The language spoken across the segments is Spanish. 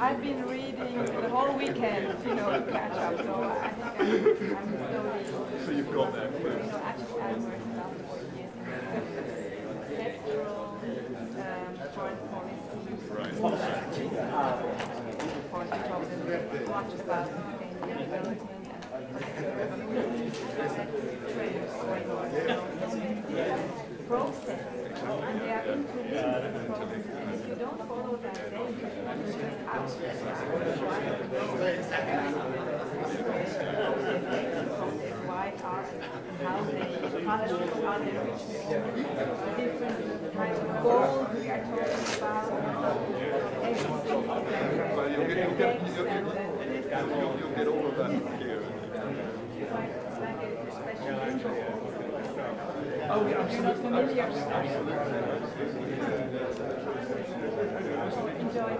I've been reading the whole weekend, you know, to catch up, so I think I'm slowly... So you've got that clue. Actually, I'm working on foreign policy. Right. Watch about development and process. And they are interlinked. If you don't follow that, why are and how they reach different kinds of goals we are talking about, you'll get all of that here. It's like a special interval. Oh, yeah, absolutely. Enjoy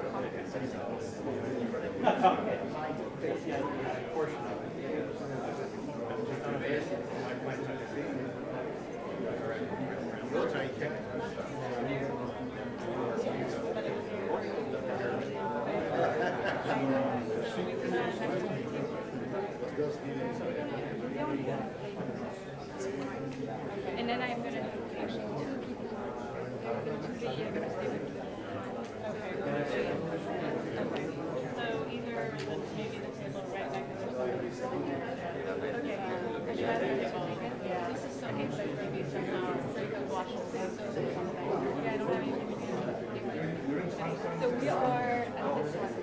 and then I'm going to actually so either maybe the table right next to this is so much that maybe somehow wash I don't have anything. So we are at this one.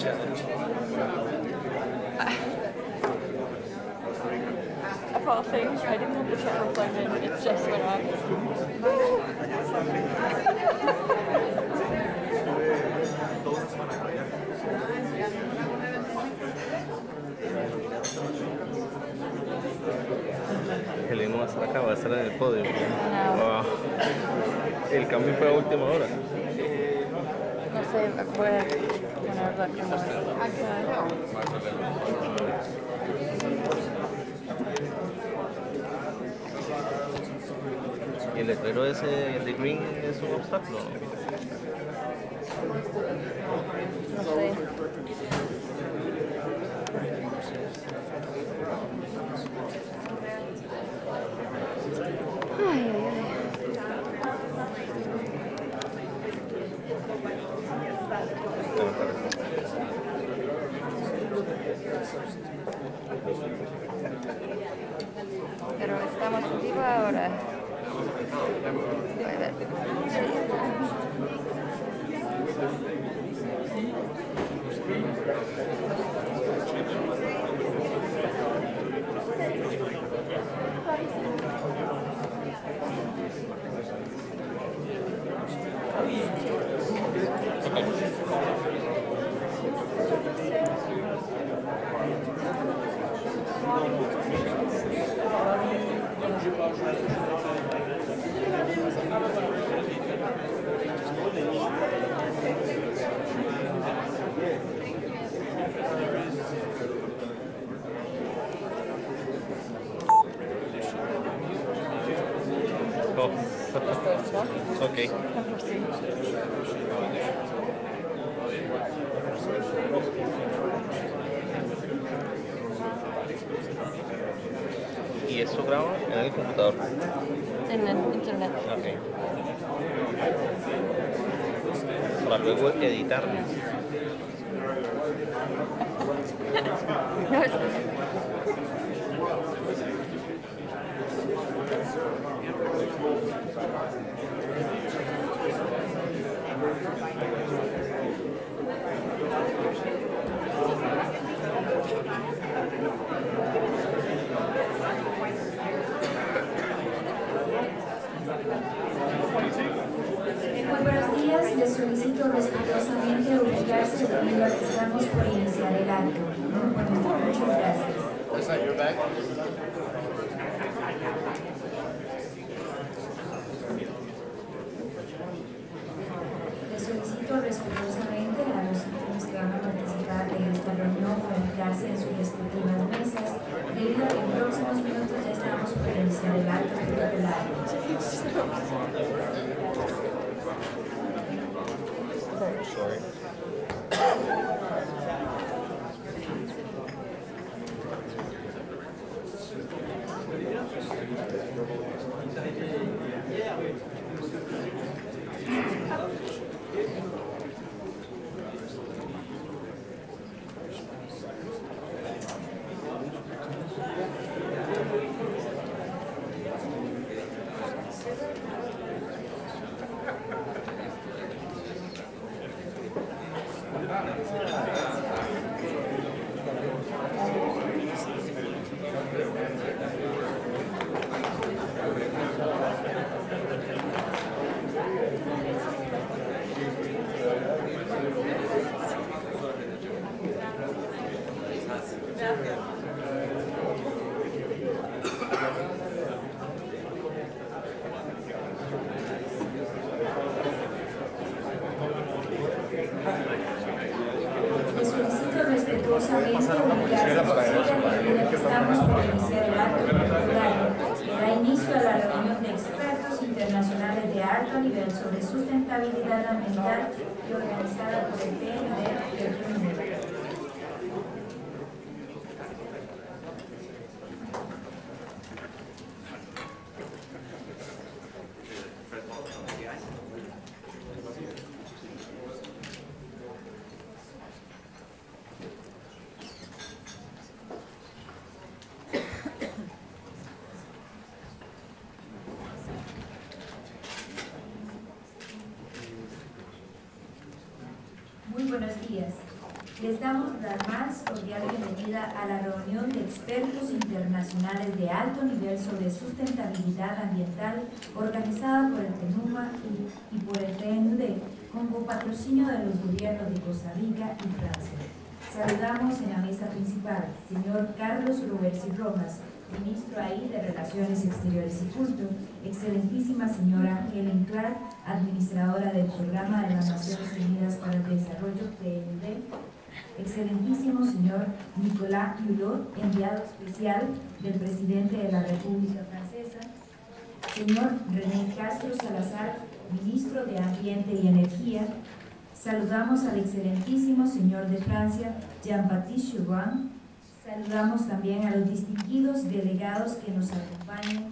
Of all things, I didn't have the camera plugged in, it just went off. Helen no acaba de estar en el podio. No. Oh. El cambio fue a última hora. No sé, fue el letrero ese de green es un obstáculo. No sé. Ay, ay, ay. Pero estamos arriba ahora. Oh. Okay. ¿Y eso graba en el computador? En el internet. Okay. Para luego editarlo. Muy buenos días, les solicito respetuosamente ubicarse debido a que estamos por iniciar el acto. Muchas gracias. Solicito respetuosamente a los alumnos que van a participar de esta reunión para ubicarse en sus respectivas mesas, debido a que en los próximos minutos ya estamos por iniciar el acto protocolar. Les damos la más cordial bienvenida a la reunión de expertos internacionales de alto nivel sobre sustentabilidad ambiental organizada por el PNUMA y por el PNUD con copatrocinio de los gobiernos de Costa Rica y Francia. Saludamos en la mesa principal señor Carlos Rubens Romas, ministro ahí de Relaciones Exteriores y Culto, excelentísima señora Helen Clark, administradora del Programa de las Naciones Unidas para el Desarrollo TEEB, excelentísimo señor Nicolas Hulot, enviado especial del presidente de la República Francesa, señor René Castro Salazar, ministro de Ambiente y Energía. Saludamos al excelentísimo señor de Francia, Jean-Baptiste Chauvin. Saludamos también a los distinguidos delegados que nos acompañan.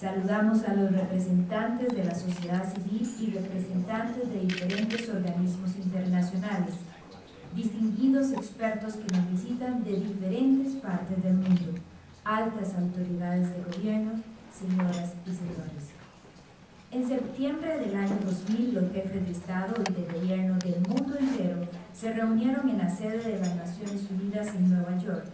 Saludamos a los representantes de la sociedad civil y representantes de diferentes organismos internacionales. Distinguidos expertos que nos visitan de diferentes partes del mundo. Altas autoridades de gobierno, señoras y señores. En septiembre del año 2000, los jefes de Estado y de Gobierno del mundo entero se reunieron en la sede de las Naciones Unidas en Nueva York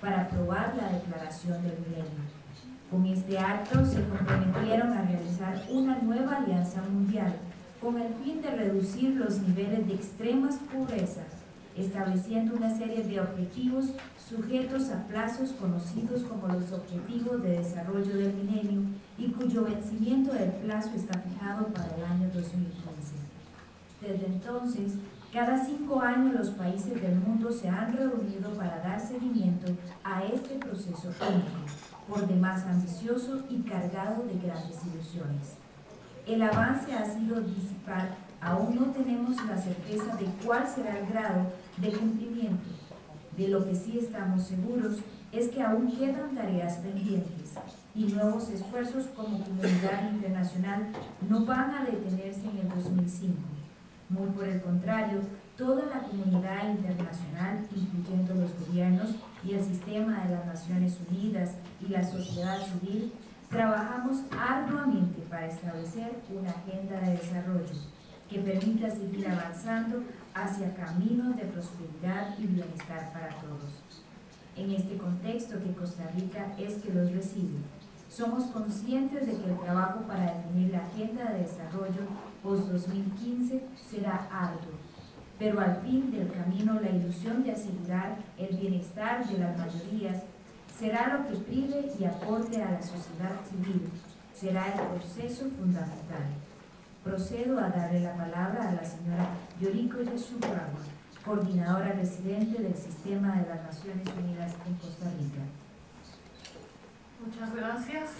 para aprobar la Declaración del Milenio. Con este acto se comprometieron a realizar una nueva alianza mundial con el fin de reducir los niveles de extrema pobreza, estableciendo una serie de objetivos sujetos a plazos conocidos como los Objetivos de Desarrollo del Milenio y cuyo vencimiento del plazo está fijado para el año 2015. Desde entonces, cada 5 años los países del mundo se han reunido para dar seguimiento a este proceso único, por demás ambicioso y cargado de grandes ilusiones. El avance ha sido disipar. Aún no tenemos la certeza de cuál será el grado de cumplimiento. De lo que sí estamos seguros es que aún quedan tareas pendientes y nuevos esfuerzos como comunidad internacional no van a detenerse en el 2005. Muy por el contrario, toda la comunidad internacional, incluyendo los gobiernos y el sistema de las Naciones Unidas y la sociedad civil, trabajamos arduamente para establecer una agenda de desarrollo que permita seguir avanzando hacia caminos de prosperidad y bienestar para todos. En este contexto que Costa Rica es que los recibe, somos conscientes de que el trabajo para definir la agenda de desarrollo post-2015 será arduo, pero al fin del camino la ilusión de asegurar el bienestar de las mayorías será lo que prive y aporte a la sociedad civil, será el proceso fundamental. Procedo a darle la palabra a la señora Yoriko Yesubaru, coordinadora residente del Sistema de las Naciones Unidas en Costa Rica. Muchas gracias.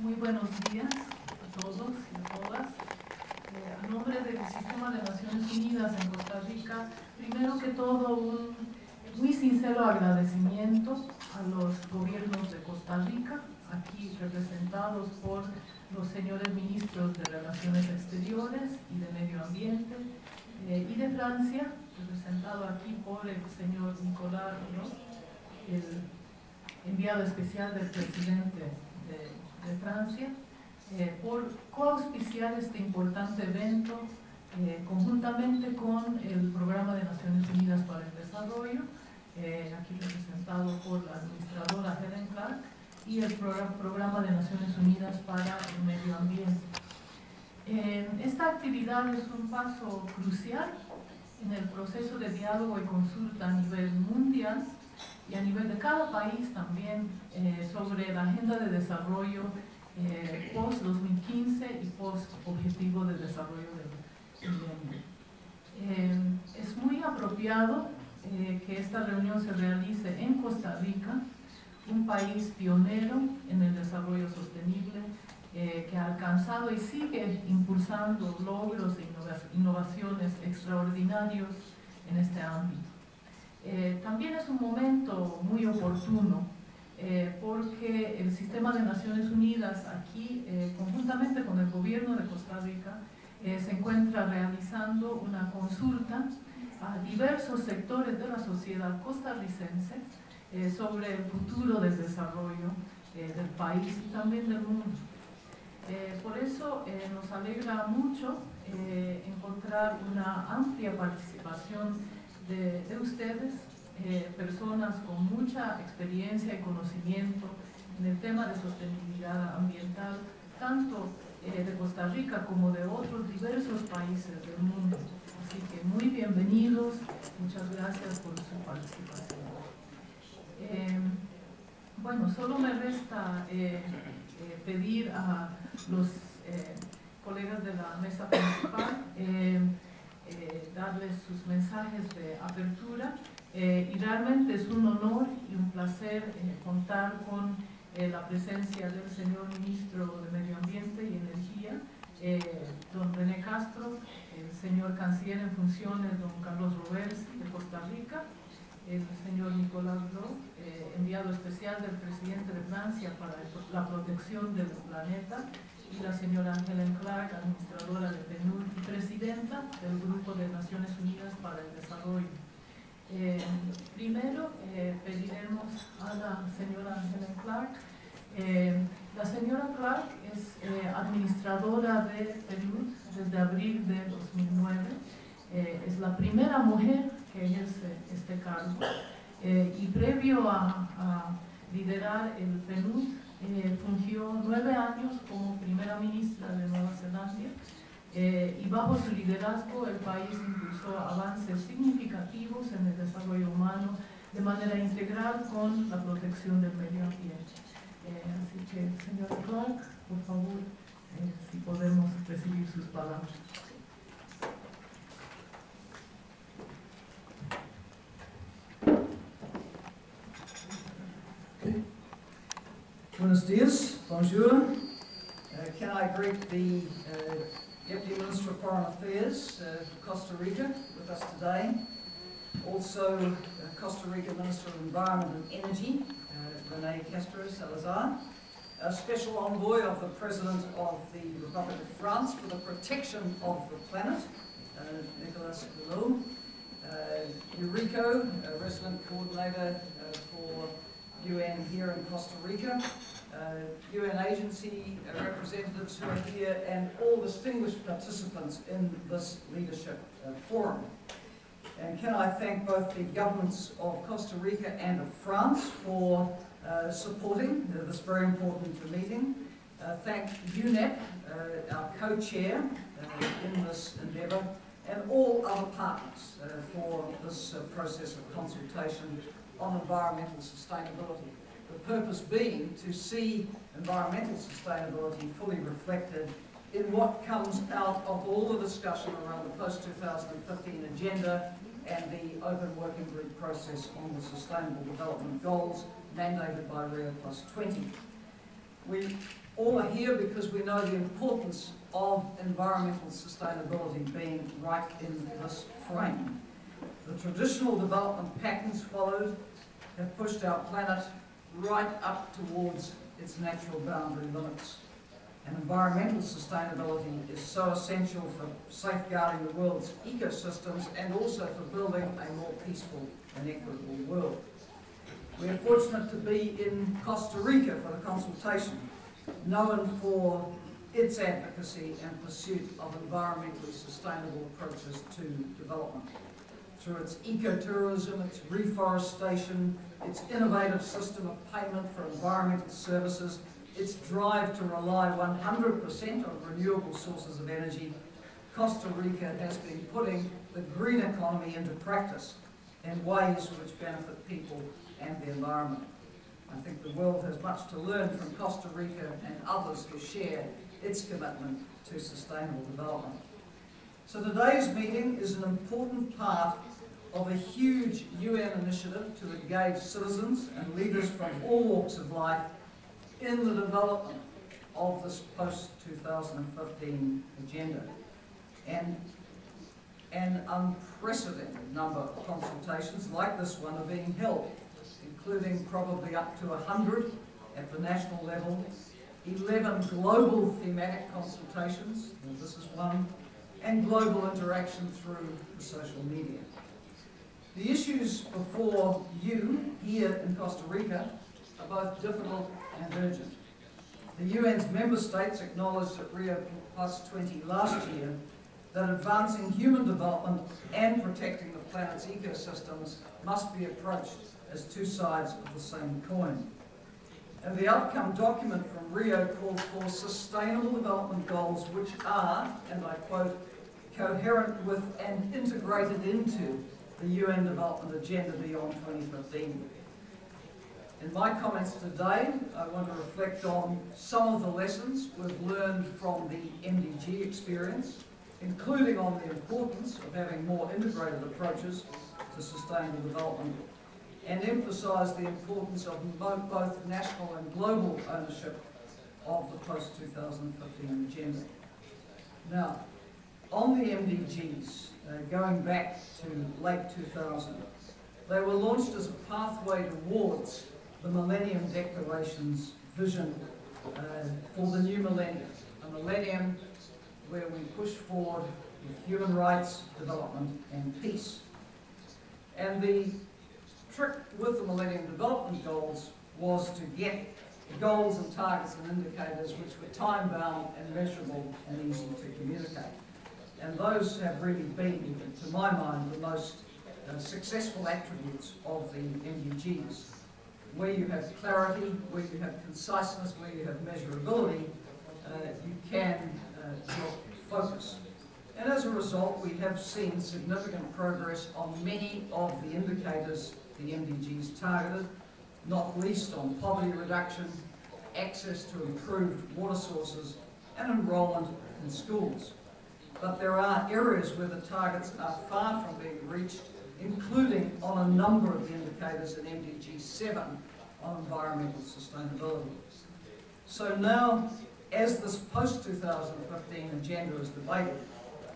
Muy buenos días a todos y a todas. A nombre del Sistema de Naciones Unidas en Costa Rica, primero que todo un muy sincero agradecimiento a los gobiernos de Costa Rica, aquí representados por los señores ministros de Relaciones Exteriores y de Medio Ambiente, y de Francia, representado aquí por el señor Nicolas Hulot, el enviado especial del presidente de Francia, por coauspiciar este importante evento conjuntamente con el Programa de Naciones Unidas para el Desarrollo, aquí representado por la administradora Helen Clark, y el Programa de Naciones Unidas para el Medio Ambiente. Esta actividad es un paso crucial en el proceso de diálogo y consulta a nivel mundial y a nivel de cada país también sobre la agenda de desarrollo post-2015 y post-objetivo de desarrollo del milenio. Es muy apropiado que esta reunión se realice en Costa Rica, un país pionero en el desarrollo sostenible, que ha alcanzado y sigue impulsando logros e innovaciones extraordinarios en este ámbito. También es un momento muy oportuno, porque el Sistema de Naciones Unidas aquí, conjuntamente con el gobierno de Costa Rica, se encuentra realizando una consulta a diversos sectores de la sociedad costarricense sobre el futuro del desarrollo del país y también del mundo. Por eso nos alegra mucho encontrar una amplia participación de ustedes, personas con mucha experiencia y conocimiento en el tema de sostenibilidad ambiental, tanto de Costa Rica como de otros diversos países del mundo. Así que muy bienvenidos, muchas gracias por su participación. Bueno, solo me resta pedir a los colegas de la mesa principal darles sus mensajes de apertura y realmente es un honor y un placer contar con la presencia del señor Ministro de Medio Ambiente y Energía, don René Castro, el señor Canciller en funciones, don Carlos Rubens de Costa Rica, el señor Nicolas Hulot, enviado especial del presidente de Francia para la protección del planeta, y la señora Helen Clark, administradora de PNUD y presidenta del Grupo de Naciones Unidas para el Desarrollo. Primero pediremos a la señora Helen Clark. La señora Clark es administradora de PNUD desde abril de 2009. Es la primera mujer que ejerce este cargo y previo a liderar el PNUD fungió 9 años como primera ministra de Nueva Zelanda y bajo su liderazgo el país impulsó avances significativos en el desarrollo humano de manera integral con la protección del medio ambiente. Así que, señora Clark, por favor, si podemos recibir sus palabras. Buenos dias, bonjour. Can I greet the Deputy Minister of Foreign Affairs of Costa Rica with us today. Also, Costa Rica Minister of Environment and Energy, René Castro Salazar, a Special Envoy of the President of the Republic of France for the Protection of the Planet, Nicolas Hulot, Yoriko, Resident Coordinator for UN here in Costa Rica, UN agency representatives who are here, and all distinguished participants in this leadership forum. And can I thank both the governments of Costa Rica and of France for supporting this very important meeting. Thank UNEP, our co-chair in this endeavour, and all other partners for this process of consultation on environmental sustainability. The purpose being to see environmental sustainability fully reflected in what comes out of all the discussion around the post-2015 agenda and the open working group process on the Sustainable Development Goals mandated by Rio+20. We all are here because we know the importance of environmental sustainability being right in this frame. The traditional development patterns followed have pushed our planet right up towards its natural boundary limits. And environmental sustainability is so essential for safeguarding the world's ecosystems and also for building a more peaceful and equitable world. We are fortunate to be in Costa Rica for the consultation, known for its advocacy and pursuit of environmentally sustainable approaches to development. Through its ecotourism, its reforestation, its innovative system of payment for environmental services, its drive to rely 100% on renewable sources of energy, Costa Rica has been putting the green economy into practice in ways which benefit people and the environment. I think the world has much to learn from Costa Rica and others who share its commitment to sustainable development. So today's meeting is an important part of a huge UN initiative to engage citizens and leaders from all walks of life in the development of this post-2015 agenda. And an unprecedented number of consultations like this one are being held, including probably up to 100 at the national level, 11 global thematic consultations, and this is one, and global interaction through the social media. The issues before you here in Costa Rica are both difficult and urgent. The UN's member states acknowledged at Rio+20 last year that advancing human development and protecting the planet's ecosystems must be approached as two sides of the same coin. And the outcome document from Rio called for Sustainable Development Goals, which are, and I quote, coherent with and integrated into the UN Development Agenda beyond 2015. In my comments today, I want to reflect on some of the lessons we've learned from the MDG experience, including on the importance of having more integrated approaches to sustainable development, and emphasise the importance of both national and global ownership of the post-2015 agenda. Now, on the MDGs, going back to late 2000, they were launched as a pathway towards the Millennium Declaration's vision for the new millennium, a millennium where we push forward with human rights, development, and peace. And the trick with the Millennium Development Goals was to get the goals and targets and indicators which were time-bound and measurable and easy to communicate. And those have really been, to my mind, the most successful attributes of the MDGs, where you have clarity, where you have conciseness, where you have measurability, you can focus. And as a result, we have seen significant progress on many of the indicators the MDGs targeted, not least on poverty reduction, access to improved water sources, and enrolment in schools. But there are areas where the targets are far from being reached, including on a number of the indicators in MDG 7 on environmental sustainability. So now, as this post-2015 agenda is debated,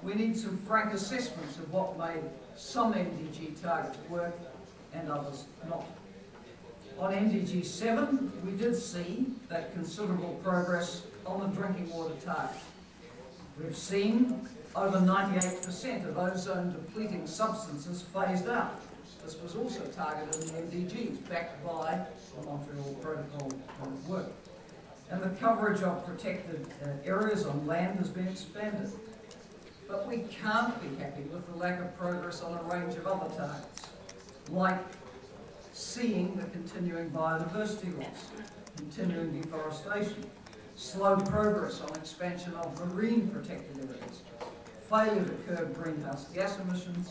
we need some frank assessments of what made some MDG targets work and others not. On MDG 7, we did see that considerable progress on the drinking water target. We've seen over 98% of ozone-depleting substances phased out. This was also targeted in the MDGs, backed by the Montreal Protocol work. And the coverage of protected areas on land has been expanded. But we can't be happy with the lack of progress on a range of other targets, like seeing the continuing biodiversity loss, continuing deforestation, slow progress on expansion of marine protected areas, failure to curb greenhouse gas emissions,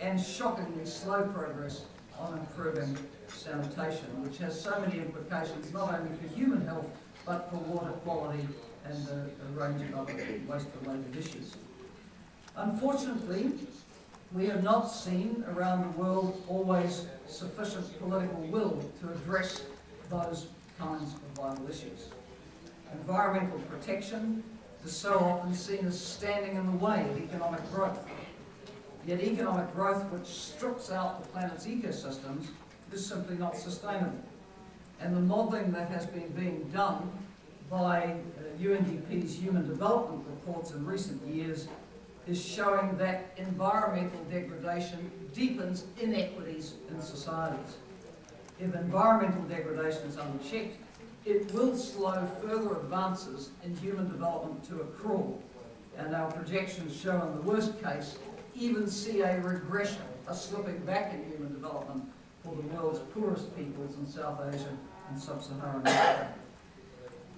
and shockingly slow progress on improving sanitation, which has so many implications not only for human health, but for water quality and a range of other waste-related issues. Unfortunately, we have not seen around the world always sufficient political will to address those kinds of vital issues. Environmental protection is so often seen as standing in the way of economic growth. Yet economic growth which strips out the planet's ecosystems is simply not sustainable. And the modelling that has been being done by UNDP's human development reports in recent years is showing that environmental degradation deepens inequities in societies. If environmental degradation is unchecked, it will slow further advances in human development to a crawl, and our projections show in the worst case even see a regression, a slipping back in human development for the world's poorest peoples in South Asia and Sub-Saharan Africa.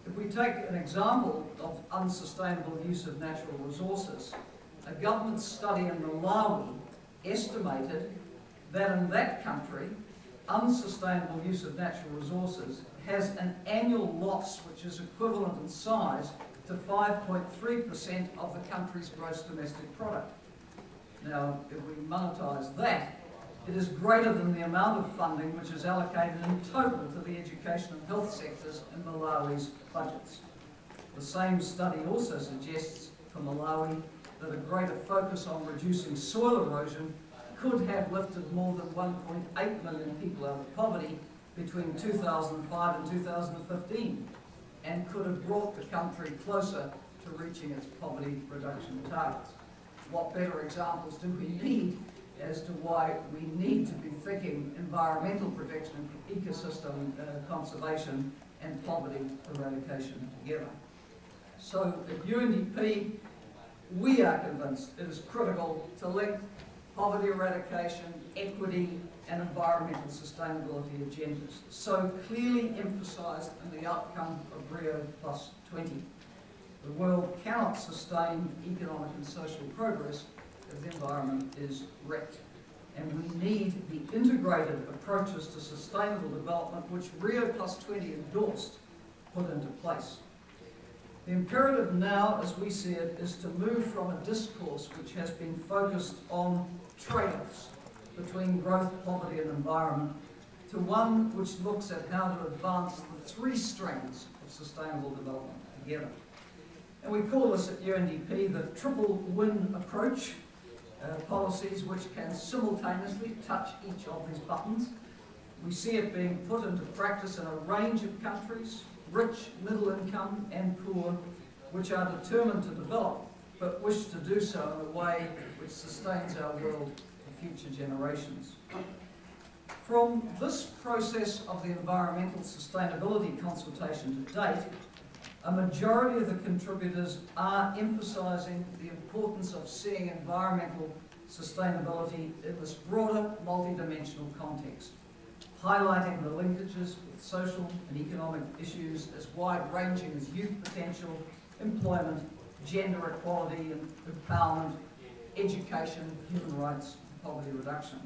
If we take an example of unsustainable use of natural resources, a government study in Malawi estimated that in that country, unsustainable use of natural resources has an annual loss which is equivalent in size to 5.3% of the country's gross domestic product. Now, if we monetize that, it is greater than the amount of funding which is allocated in total to the education and health sectors in Malawi's budgets. The same study also suggests for Malawi that a greater focus on reducing soil erosion could have lifted more than 1.8 million people out of poverty between 2005 and 2015, and could have brought the country closer to reaching its poverty reduction targets. What better examples do we need as to why we need to be thinking environmental protection, ecosystem conservation, and poverty eradication together? So at UNDP, we are convinced it is critical to link poverty eradication, equity, and environmental sustainability agendas, so clearly emphasised in the outcome of Rio+20. The world cannot sustain economic and social progress if the environment is wrecked. And we need the integrated approaches to sustainable development which Rio+20 endorsed put into place. The imperative now, as we see it, is to move from a discourse which has been focused on trade-offs between growth, poverty and environment to one which looks at how to advance the three strands of sustainable development together. And we call this at UNDP the triple win approach, policies which can simultaneously touch each of these buttons. We see it being put into practice in a range of countries, rich, middle income and poor, which are determined to develop but wish to do so in a way which sustains our world for future generations. From this process of the environmental sustainability consultation to date, a majority of the contributors are emphasising the importance of seeing environmental sustainability in this broader, multidimensional context, highlighting the linkages with social and economic issues as wide-ranging as youth potential, employment, gender equality and empowerment, education, human rights, and poverty reduction.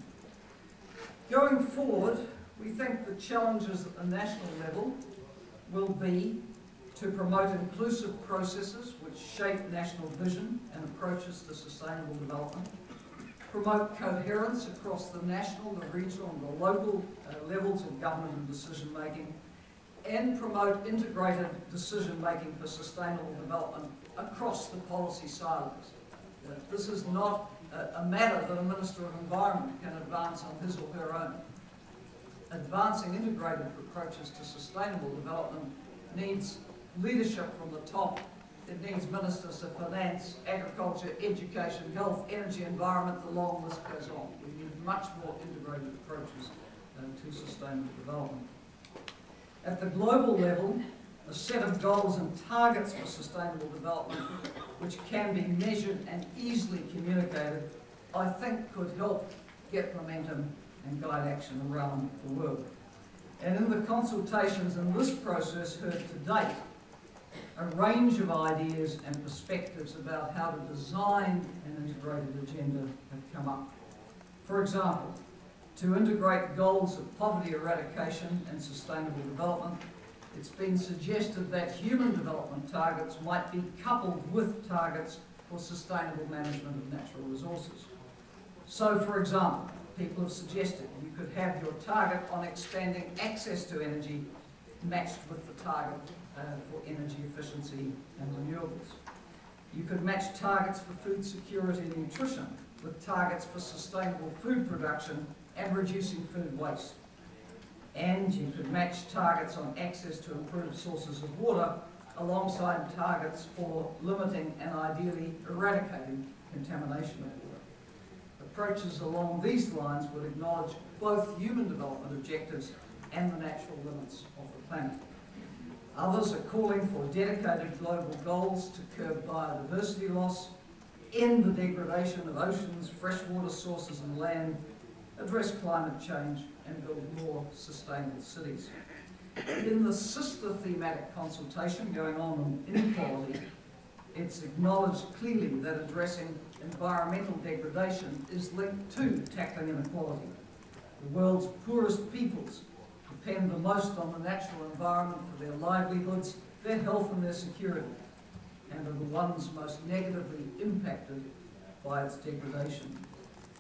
Going forward, we think the challenges at the national level will be to promote inclusive processes which shape national vision and approaches to sustainable development, promote coherence across the national, the regional and the local levels of government and decision making, and promote integrated decision making for sustainable development across the policy silos. This is not a matter that a Minister of Environment can advance on his or her own. Advancing integrated approaches to sustainable development needs leadership from the top. It needs ministers of finance, agriculture, education, health, energy, environment, the long list goes on. We need much more integrated approaches to sustainable development. At the global level, a set of goals and targets for sustainable development which can be measured and easily communicated, I think could help get momentum and guide action around the world. And in the consultations in this process heard to date, a range of ideas and perspectives about how to design an integrated agenda have come up. For example, to integrate goals of poverty eradication and sustainable development, it's been suggested that human development targets might be coupled with targets for sustainable management of natural resources. So, for example, people have suggested you could have your target on expanding access to energy matched with the target for energy efficiency and renewables. You could match targets for food security and nutrition with targets for sustainable food production and reducing food waste. And you could match targets on access to improved sources of water alongside targets for limiting and ideally eradicating contamination of water. Approaches along these lines would acknowledge both human development objectives and the natural limits of the planet. Others are calling for dedicated global goals to curb biodiversity loss, end the degradation of oceans, freshwater sources and land, address climate change and build more sustainable cities. In the sister thematic consultation going on inequality, it's acknowledged clearly that addressing environmental degradation is linked to tackling inequality. The world's poorest peoples depend the most on the natural environment for their livelihoods, their health and their security, and are the ones most negatively impacted by its degradation.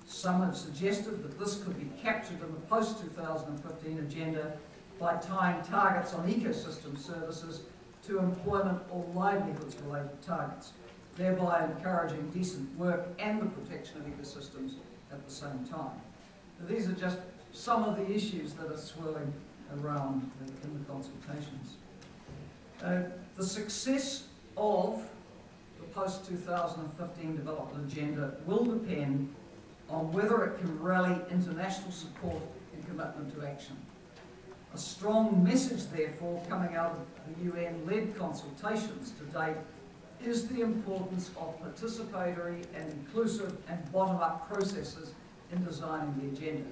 Some have suggested that this could be captured in the post-2015 agenda by tying targets on ecosystem services to employment or livelihoods-related targets, thereby encouraging decent work and the protection of ecosystems at the same time. Now, these are just some of the issues that are swirling around in the consultations. The success of the post-2015 development agenda will depend on whether it can rally international support and commitment to action. A strong message, therefore, coming out of the UN-led consultations to date is the importance of participatory and inclusive and bottom-up processes in designing the agenda.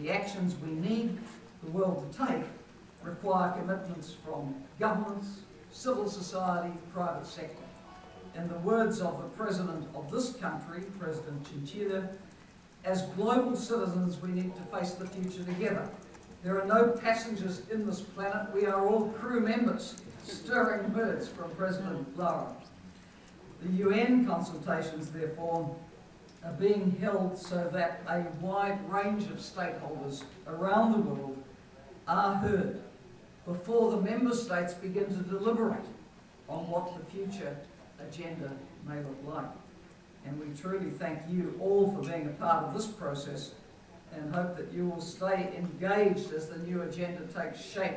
The actions we need the world to take require commitments from governments, civil society, private sector. In the words of the president of this country, President Chinchilla, as global citizens, we need to face the future together. There are no passengers in this planet. We are all crew members. Stirring words from President Laura. The UN consultations, therefore, are being held so that a wide range of stakeholders around the world are heard before the member states begin to deliberate on what the future agenda may look like. And we truly thank you all for being a part of this process and hope that you will stay engaged as the new agenda takes shape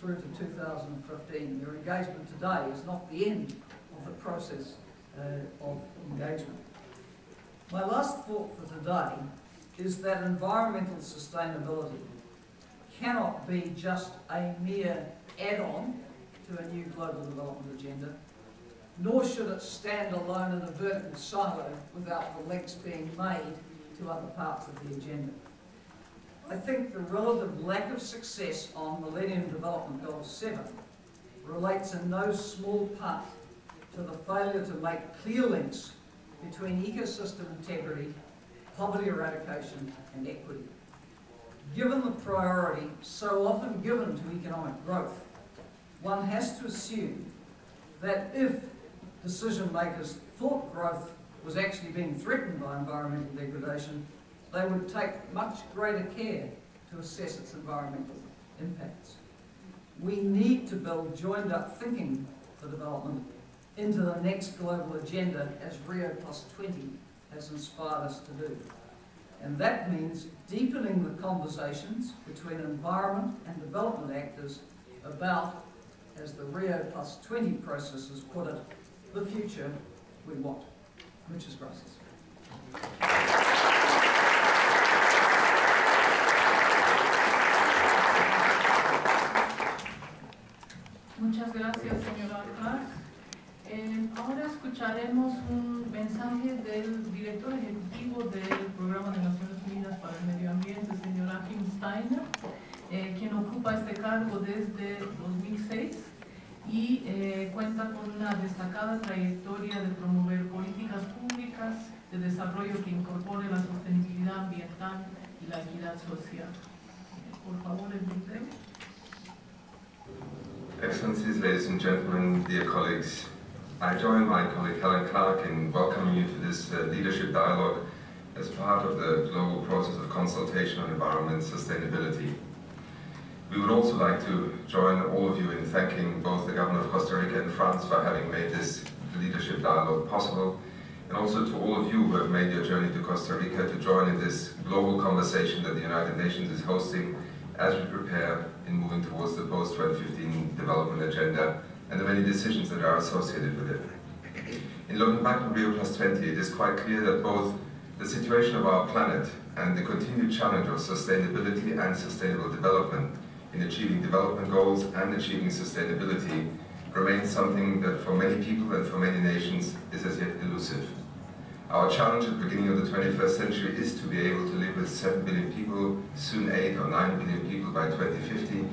through to 2015. Your engagement today is not the end of the process of engagement. My last thought for today is that environmental sustainability cannot be just a mere add-on to a new global development agenda, nor should it stand alone in a vertical silo without the links being made to other parts of the agenda. I think the relative lack of success on Millennium Development Goal 7 relates in no small part to the failure to make clear links between ecosystem integrity, poverty eradication, and equity. Given the priority so often given to economic growth, one has to assume that if decision makers thought growth was actually being threatened by environmental degradation, they would take much greater care to assess its environmental impacts. We need to build joined up thinking for development into the next global agenda as Rio+20 has inspired us to do. And that means deepening the conversations between environment and development actors about, as the Rio+20 processes put it, the future we want. Muchas gracias. Muchas gracias, señora Clark. Ahora escucharemos un mensaje del director ejecutivo del Programa de Naciones Unidas para el Medio Ambiente, señor Achim Steiner, quien ocupa este cargo desde 2006 y cuenta con una destacada trayectoria de promover políticas públicas de desarrollo que incorpore la sostenibilidad ambiental y la equidad social. Por favor, el video. Excellencies, ladies and gentlemen, dear colleagues, I join my colleague Helen Clark in welcoming you to this leadership dialogue as part of the global process of consultation on environment sustainability. We would also like to join all of you in thanking both the government of Costa Rica and France for having made this leadership dialogue possible, and also to all of you who have made your journey to Costa Rica to join in this global conversation that the United Nations is hosting as we prepare in moving towards the post-2015 development agenda and the many decisions that are associated with it. In looking back at Rio+20, it is quite clear that both the situation of our planet and the continued challenge of sustainability and sustainable development in achieving development goals and achieving sustainability remains something that for many people and for many nations is as yet elusive. Our challenge at the beginning of the 21st century is to be able to live with 7 billion people, soon 8 or 9 billion people by 2050,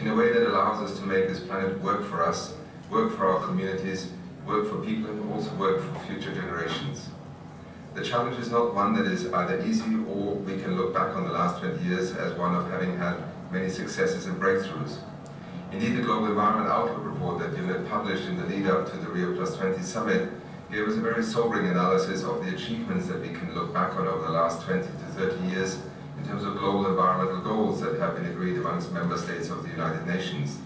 in a way that allows us to make this planet work for us, work for our communities, work for people, and also work for future generations. The challenge is not one that is either easy or we can look back on the last 20 years as one of having had many successes and breakthroughs. Indeed, the Global Environment Outlook report that UNEP published in the lead up to the Rio+20 summit gave us a very sobering analysis of the achievements that we can look back on over the last 20 to 30 years in terms of global environmental goals that have been agreed amongst member states of the United Nations.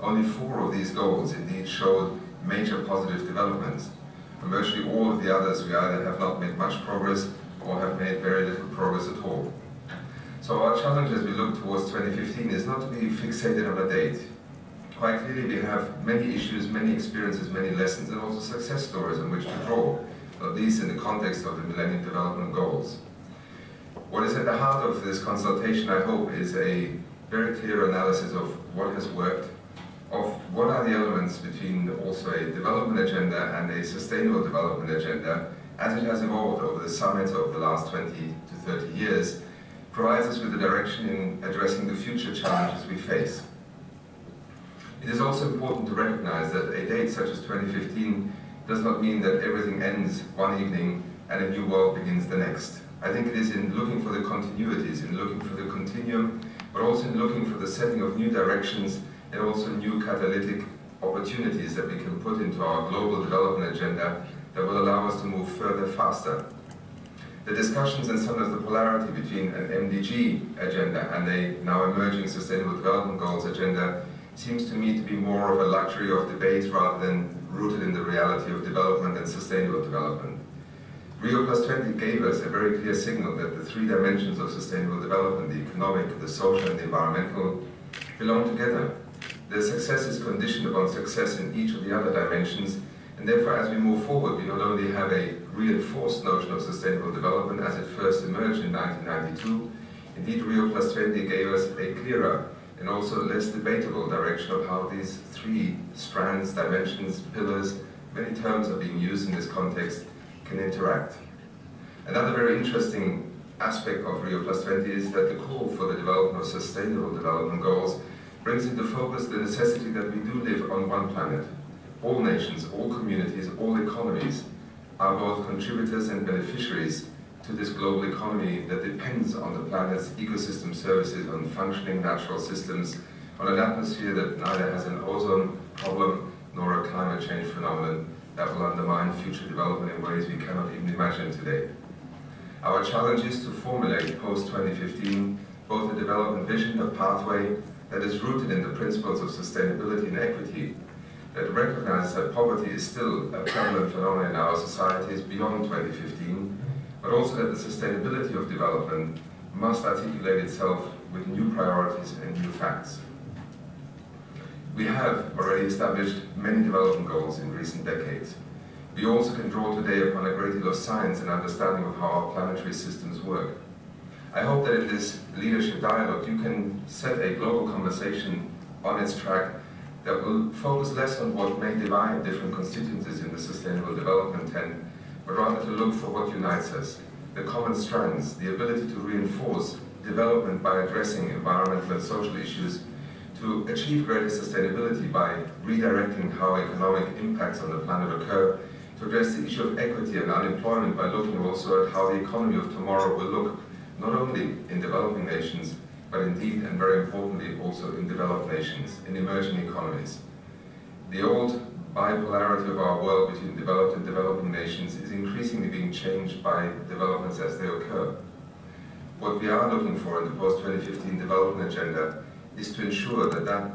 Only 4 of these goals indeed showed major positive developments. And virtually all of the others we either have not made much progress or have made very little progress at all. So our challenge as we look towards 2015 is not to be fixated on a date. Quite clearly we have many issues, many experiences, many lessons and also success stories on which to draw, at least in the context of the Millennium Development Goals. What is at the heart of this consultation, I hope, is a very clear analysis of what has worked, of what are the elements between also a development agenda and a sustainable development agenda as it has evolved over the summits of the last 20 to 30 years, provides us with a direction in addressing the future challenges we face. It is also important to recognize that a date such as 2015 does not mean that everything ends one evening and a new world begins the next. I think it is in looking for the continuities, in looking for the continuum, but also in looking for the setting of new directions and also new catalytic opportunities that we can put into our global development agenda that will allow us to move further faster. The discussions and sometimes the polarity between an MDG agenda and a now emerging Sustainable Development Goals agenda seems to me to be more of a luxury of debate rather than rooted in the reality of development and sustainable development. Rio+20 gave us a very clear signal that the three dimensions of sustainable development, the economic, the social and the environmental, belong together. Their success is conditioned upon success in each of the other dimensions, and therefore as we move forward we not only have a reinforced notion of sustainable development as it first emerged in 1992, indeed Rio+20 gave us a clearer and also less debatable direction of how these three strands, dimensions, pillars, many terms are being used in this context, can interact. Another very interesting aspect of Rio+20 is that the call for the development of sustainable development goals brings into focus the necessity that we do live on one planet. All nations, all communities, all economies are both contributors and beneficiaries to this global economy that depends on the planet's ecosystem services, on functioning natural systems, on an atmosphere that neither has an ozone problem nor a climate change phenomenon that will undermine future development in ways we cannot even imagine today. Our challenge is to formulate post-2015 both a development vision, a pathway that is rooted in the principles of sustainability and equity, that recognizes that poverty is still a prevalent phenomenon in our societies beyond 2015, but also that the sustainability of development must articulate itself with new priorities and new facts. We have already established many development goals in recent decades. We also can draw today upon a great deal of science and understanding of how our planetary systems work. I hope that in this leadership dialogue you can set a global conversation on its track that will focus less on what may divide different constituencies in the sustainable development tent, but rather to look for what unites us, the common strands, the ability to reinforce development by addressing environmental and social issues, to achieve greater sustainability by redirecting how economic impacts on the planet occur, to address the issue of equity and unemployment by looking also at how the economy of tomorrow will look, not only in developing nations, but indeed, and very importantly, also in developed nations, in emerging economies. The old bipolarity of our world between developed and developing nations is increasingly being changed by developments as they occur. What we are looking for in the post-2015 development agenda is to ensure that that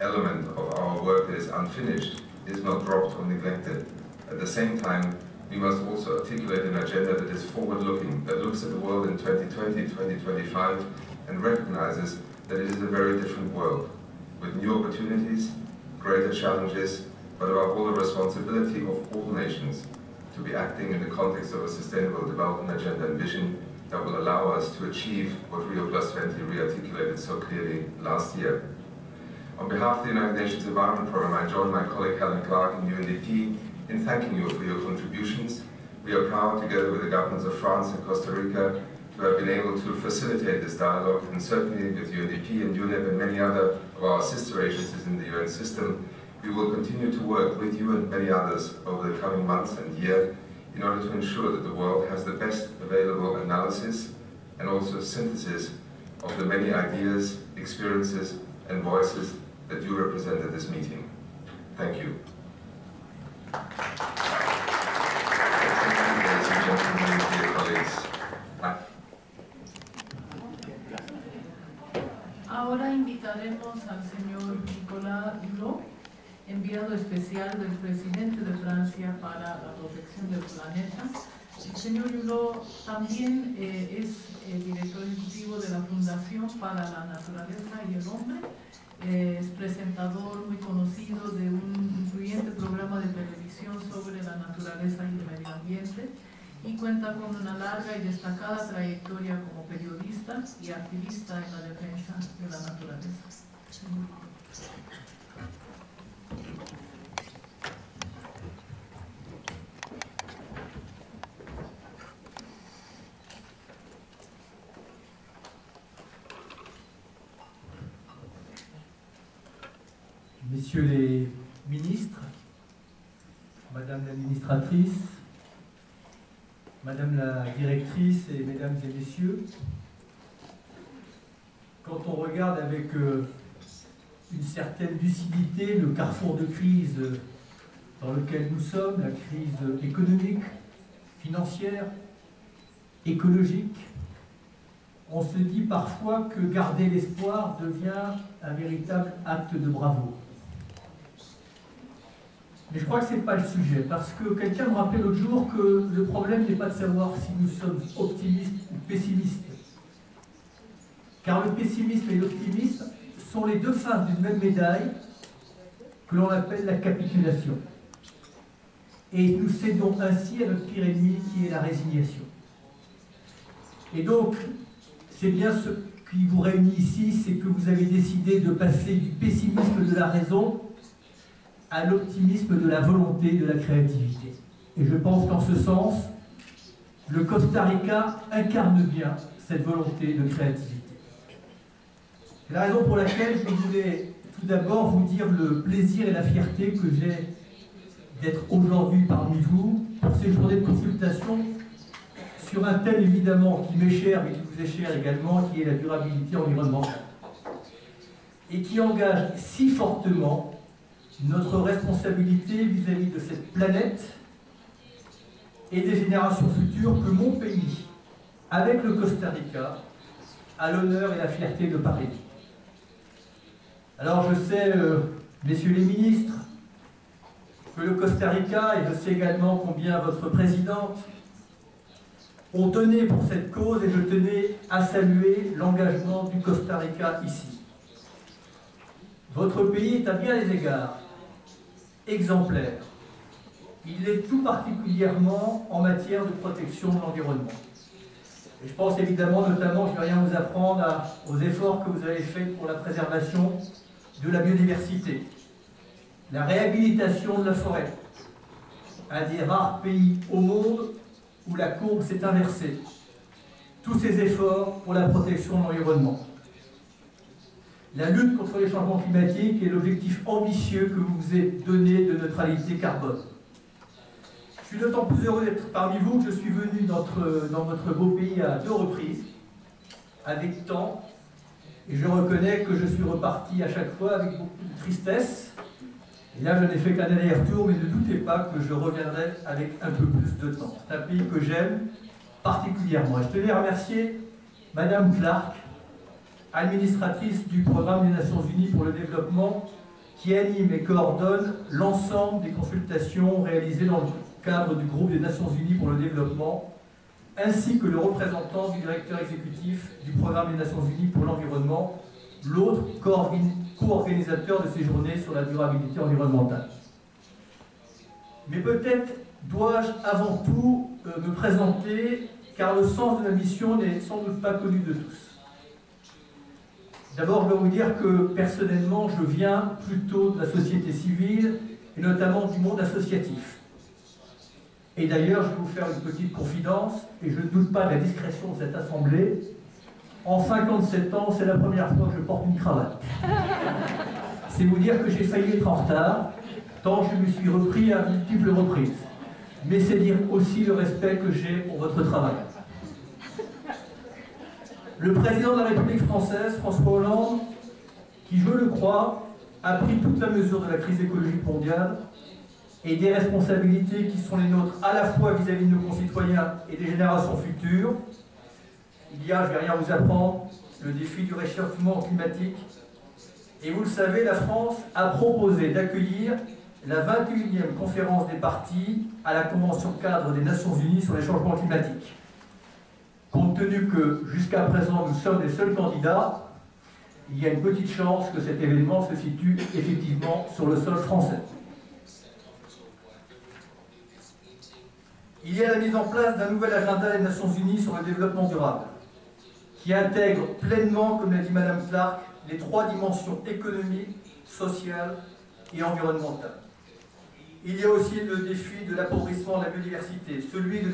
element of our work that is unfinished is not dropped or neglected. At the same time, we must also articulate an agenda that is forward-looking, that looks at the world in 2020, 2025, and recognizes that it is a very different world, with new opportunities, greater challenges, but above all the responsibility of all nations to be acting in the context of a sustainable development agenda and vision that will allow us to achieve what Rio+20 rearticulated so clearly last year. On behalf of the United Nations Environment Programme, I join my colleague Helen Clark and UNDP in thanking you for your contributions. We are proud, together with the governments of France and Costa Rica, to have been able to facilitate this dialogue, and certainly with UNDP and UNEP and many other of our sister agencies in the UN system, we will continue to work with you and many others over the coming months and year in order to ensure that the world has the best available analysis and also synthesis of the many ideas, experiences and voices that you represent at this meeting. Thank you. Ladies and gentlemen, dear colleagues. Ahora invitaremos al señor Nicolas Hulot, enviado especial del presidente de Francia para la protección del planeta. El señor Hulot también es el director ejecutivo de la Fundación para la Naturaleza y el Hombre. Es presentador muy conocido de un influyente programa de televisión sobre la naturaleza y el medio ambiente, y cuenta con una larga y destacada trayectoria como periodista y activista en la defensa de la naturaleza. messieurs les ministres, madame l'administratrice, madame la directrice et mesdames et messieurs, quand on regarde avec une certaine lucidité le carrefour de crise dans lequel nous sommes, la crise économique, financière, écologique, on se dit parfois que garder l'espoir devient un véritable acte de bravoure. Mais je crois que ce n'est pas le sujet, parce que quelqu'un me rappelait l'autre jour que le problème n'est pas de savoir si nous sommes optimistes ou pessimistes. Car le pessimisme et l'optimisme sont les deux faces d'une même médaille que l'on appelle la capitulation. Et nous cédons ainsi à notre pire ennemi qui est la résignation. Et donc, c'est bien ce qui vous réunit ici, c'est que vous avez décidé de passer du pessimisme de la raison à l'optimisme de la volonté, de la créativité. Et je pense qu'en ce sens, le Costa Rica incarne bien cette volonté de créativité. C'est la raison pour laquelle je voulais tout d'abord vous dire le plaisir et la fierté que j'ai d'être aujourd'hui parmi vous pour ces journées de consultation sur un thème évidemment qui m'est cher, mais qui vous est cher également, qui est la durabilité environnementale. Et qui engage si fortement notre responsabilité vis-à-vis de cette planète et des générations futures que mon pays, avec le Costa Rica, a l'honneur et la fierté de parler. Alors je sais, messieurs les ministres, que le Costa Rica, et je sais également combien votre présidente, ont donné pour cette cause, et je tenais à saluer l'engagement du Costa Rica ici. Votre pays est à bien des égards exemplaire. Il l'est tout particulièrement en matière de protection de l'environnement. Et je pense évidemment, notamment, je ne vais rien vous apprendre aux efforts que vous avez faits pour la préservation de la biodiversité, la réhabilitation de la forêt, un des rares pays au monde où la courbe s'est inversée. Tous ces efforts pour la protection de l'environnement. La lutte contre les changements climatiques et l'objectif ambitieux que vous vous êtes donné de neutralité carbone. Je suis d'autant plus heureux d'être parmi vous que je suis venu dans votre beau pays à 2 reprises, avec temps, et je reconnais que je suis reparti à chaque fois avec beaucoup de tristesse. Et là, je n'ai fait qu'un aller-retour, mais ne doutez pas que je reviendrai avec un peu plus de temps. C'est un pays que j'aime particulièrement. Et je tenais à remercier madame Clark, administratrice du programme des Nations Unies pour le développement, qui anime et coordonne l'ensemble des consultations réalisées dans le cadre du groupe des Nations Unies pour le développement, ainsi que le représentant du directeur exécutif du programme des Nations Unies pour l'environnement, l'autre co-organisateur de ces journées sur la durabilité environnementale. Mais peut-être dois-je avant tout me présenter, car le sens de la mission n'est sans doute pas connu de tous. D'abord, je dois vous dire que personnellement, je viens plutôt de la société civile, et notamment du monde associatif. Et d'ailleurs, je vais vous faire une petite confidence, et je ne doute pas de la discrétion de cette assemblée. En 57 ans, c'est la première fois que je porte une cravate. C'est vous dire que j'ai failli être en retard, tant je me suis repris à multiples reprises. Mais c'est dire aussi le respect que j'ai pour votre travail. Le président de la République française, François Hollande, qui, je le crois, a pris toute la mesure de la crise écologique mondiale et des responsabilités qui sont les nôtres à la fois vis-à-vis de nos concitoyens et des générations futures. Il y a, je ne vais rien vous apprendre, le défi du réchauffement climatique. Et vous le savez, la France a proposé d'accueillir la 21e conférence des parties à la Convention cadre des Nations Unies sur les changements climatiques. Compte tenu que, jusqu'à présent, nous sommes les seuls candidats, il y a une petite chance que cet événement se situe effectivement sur le sol français. Il y a la mise en place d'un nouvel agenda des Nations Unies sur le développement durable, qui intègre pleinement, comme l'a dit madame Clark, les 3 dimensions économique, sociale et environnementale. Il y a aussi le défi de l'appauvrissement de la biodiversité, celui de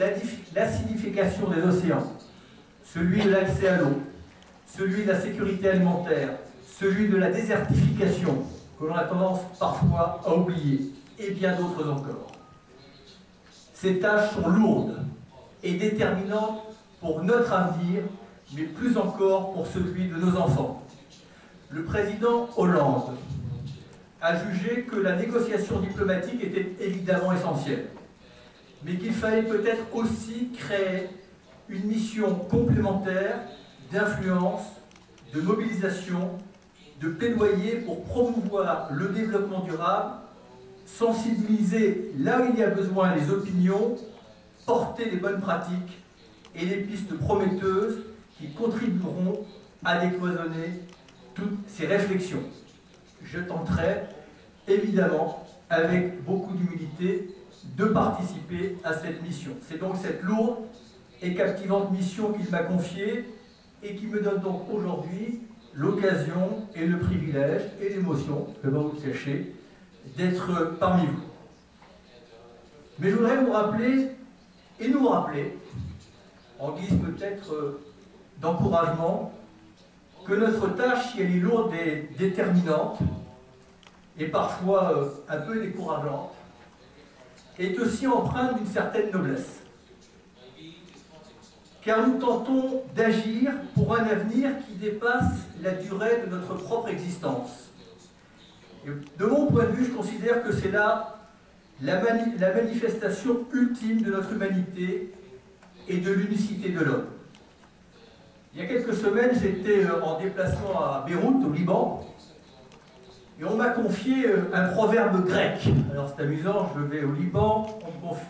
l'acidification des océans, celui de l'accès à l'eau, celui de la sécurité alimentaire, celui de la désertification, que l'on a tendance parfois à oublier, et bien d'autres encore. Ces tâches sont lourdes et déterminantes pour notre avenir, mais plus encore pour celui de nos enfants. Le président Hollande a jugé que la négociation diplomatique était évidemment essentielle, mais qu'il fallait peut-être aussi créer une mission complémentaire d'influence, de mobilisation, de plaidoyer pour promouvoir le développement durable, sensibiliser là où il y a besoin les opinions, porter les bonnes pratiques et les pistes prometteuses qui contribueront à décloisonner toutes ces réflexions. Je tenterai, évidemment, avec beaucoup d'humilité, de participer à cette mission. C'est donc cette lourde et captivante mission qu'il m'a confiée et qui me donne donc aujourd'hui l'occasion et le privilège et l'émotion, je ne vais pas vous le cacher, d'être parmi vous. Mais je voudrais vous rappeler, et nous rappeler, en guise peut-être d'encouragement, que notre tâche, si elle est lourde et déterminante, et parfois un peu décourageante, est aussi empreinte d'une certaine noblesse. Car nous tentons d'agir pour un avenir qui dépasse la durée de notre propre existence. Et de mon point de vue, je considère que c'est là la manifestation ultime de notre humanité et de l'unicité de l'homme. Il y a quelques semaines, j'étais en déplacement à Beyrouth, au Liban, et on m'a confié un proverbe grec. Alors c'est amusant, je vais au Liban,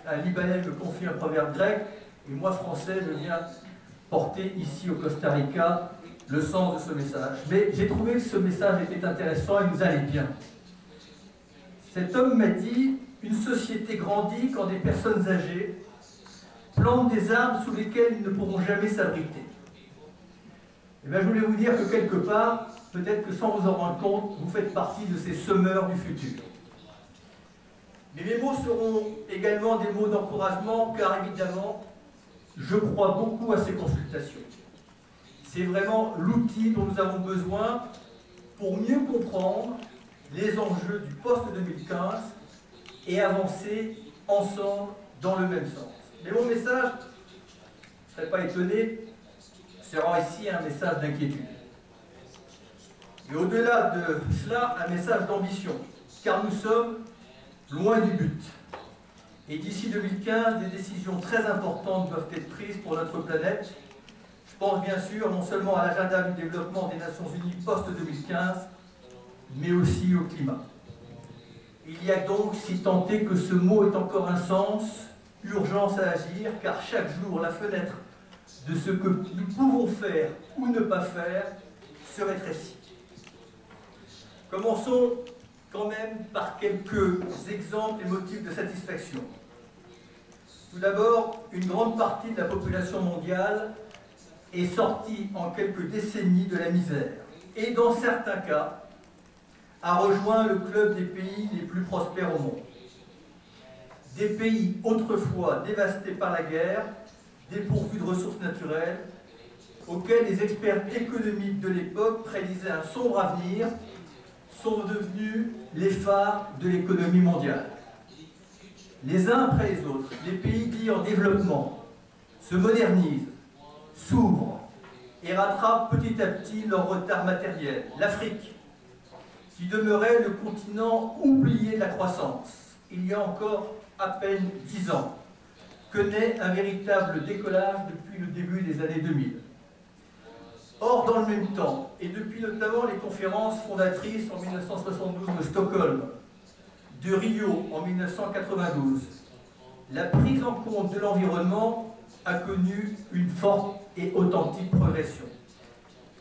un Libanais me confie un proverbe grec, et moi, français, je viens porter ici au Costa Rica le sens de ce message. Mais j'ai trouvé que ce message était intéressant et nous allait bien. Cet homme m'a dit « Une société grandit quand des personnes âgées plantent des arbres sous lesquels ils ne pourront jamais s'abriter. » Eh bien, je voulais vous dire que quelque part, peut-être que sans vous en rendre compte, vous faites partie de ces semeurs du futur. Mais mes mots seront également des mots d'encouragement, car évidemment, je crois beaucoup à ces consultations. C'est vraiment l'outil dont nous avons besoin pour mieux comprendre les enjeux du post-2015 et avancer ensemble dans le même sens. Mais mon message, je ne serais pas étonné, sera ici un message d'inquiétude. Et au-delà de cela, un message d'ambition, car nous sommes loin du but. Et d'ici 2015, des décisions très importantes doivent être prises pour notre planète. Je pense bien sûr non seulement à l'agenda du développement des Nations Unies post-2015, mais aussi au climat. Il y a donc, si tant est que ce mot ait encore un sens, urgence à agir, car chaque jour, la fenêtre de ce que nous pouvons faire ou ne pas faire se rétrécit. Commençons quand même par quelques exemples et motifs de satisfaction. Tout d'abord, une grande partie de la population mondiale est sortie en quelques décennies de la misère et dans certains cas a rejoint le club des pays les plus prospères au monde. Des pays autrefois dévastés par la guerre, dépourvus de ressources naturelles, auxquels les experts économiques de l'époque prédisaient un sombre avenir, sont devenus les phares de l'économie mondiale. Les uns après les autres, les pays dits en développement se modernisent, s'ouvrent et rattrapent petit à petit leur retard matériel. L'Afrique, qui demeurait le continent oublié de la croissance, il y a encore à peine 10 ans, connaît un véritable décollage depuis le début des années 2000. Or, dans le même temps, et depuis notamment les conférences fondatrices en 1972 de Stockholm, de Rio en 1992, la prise en compte de l'environnement a connu une forte et authentique progression.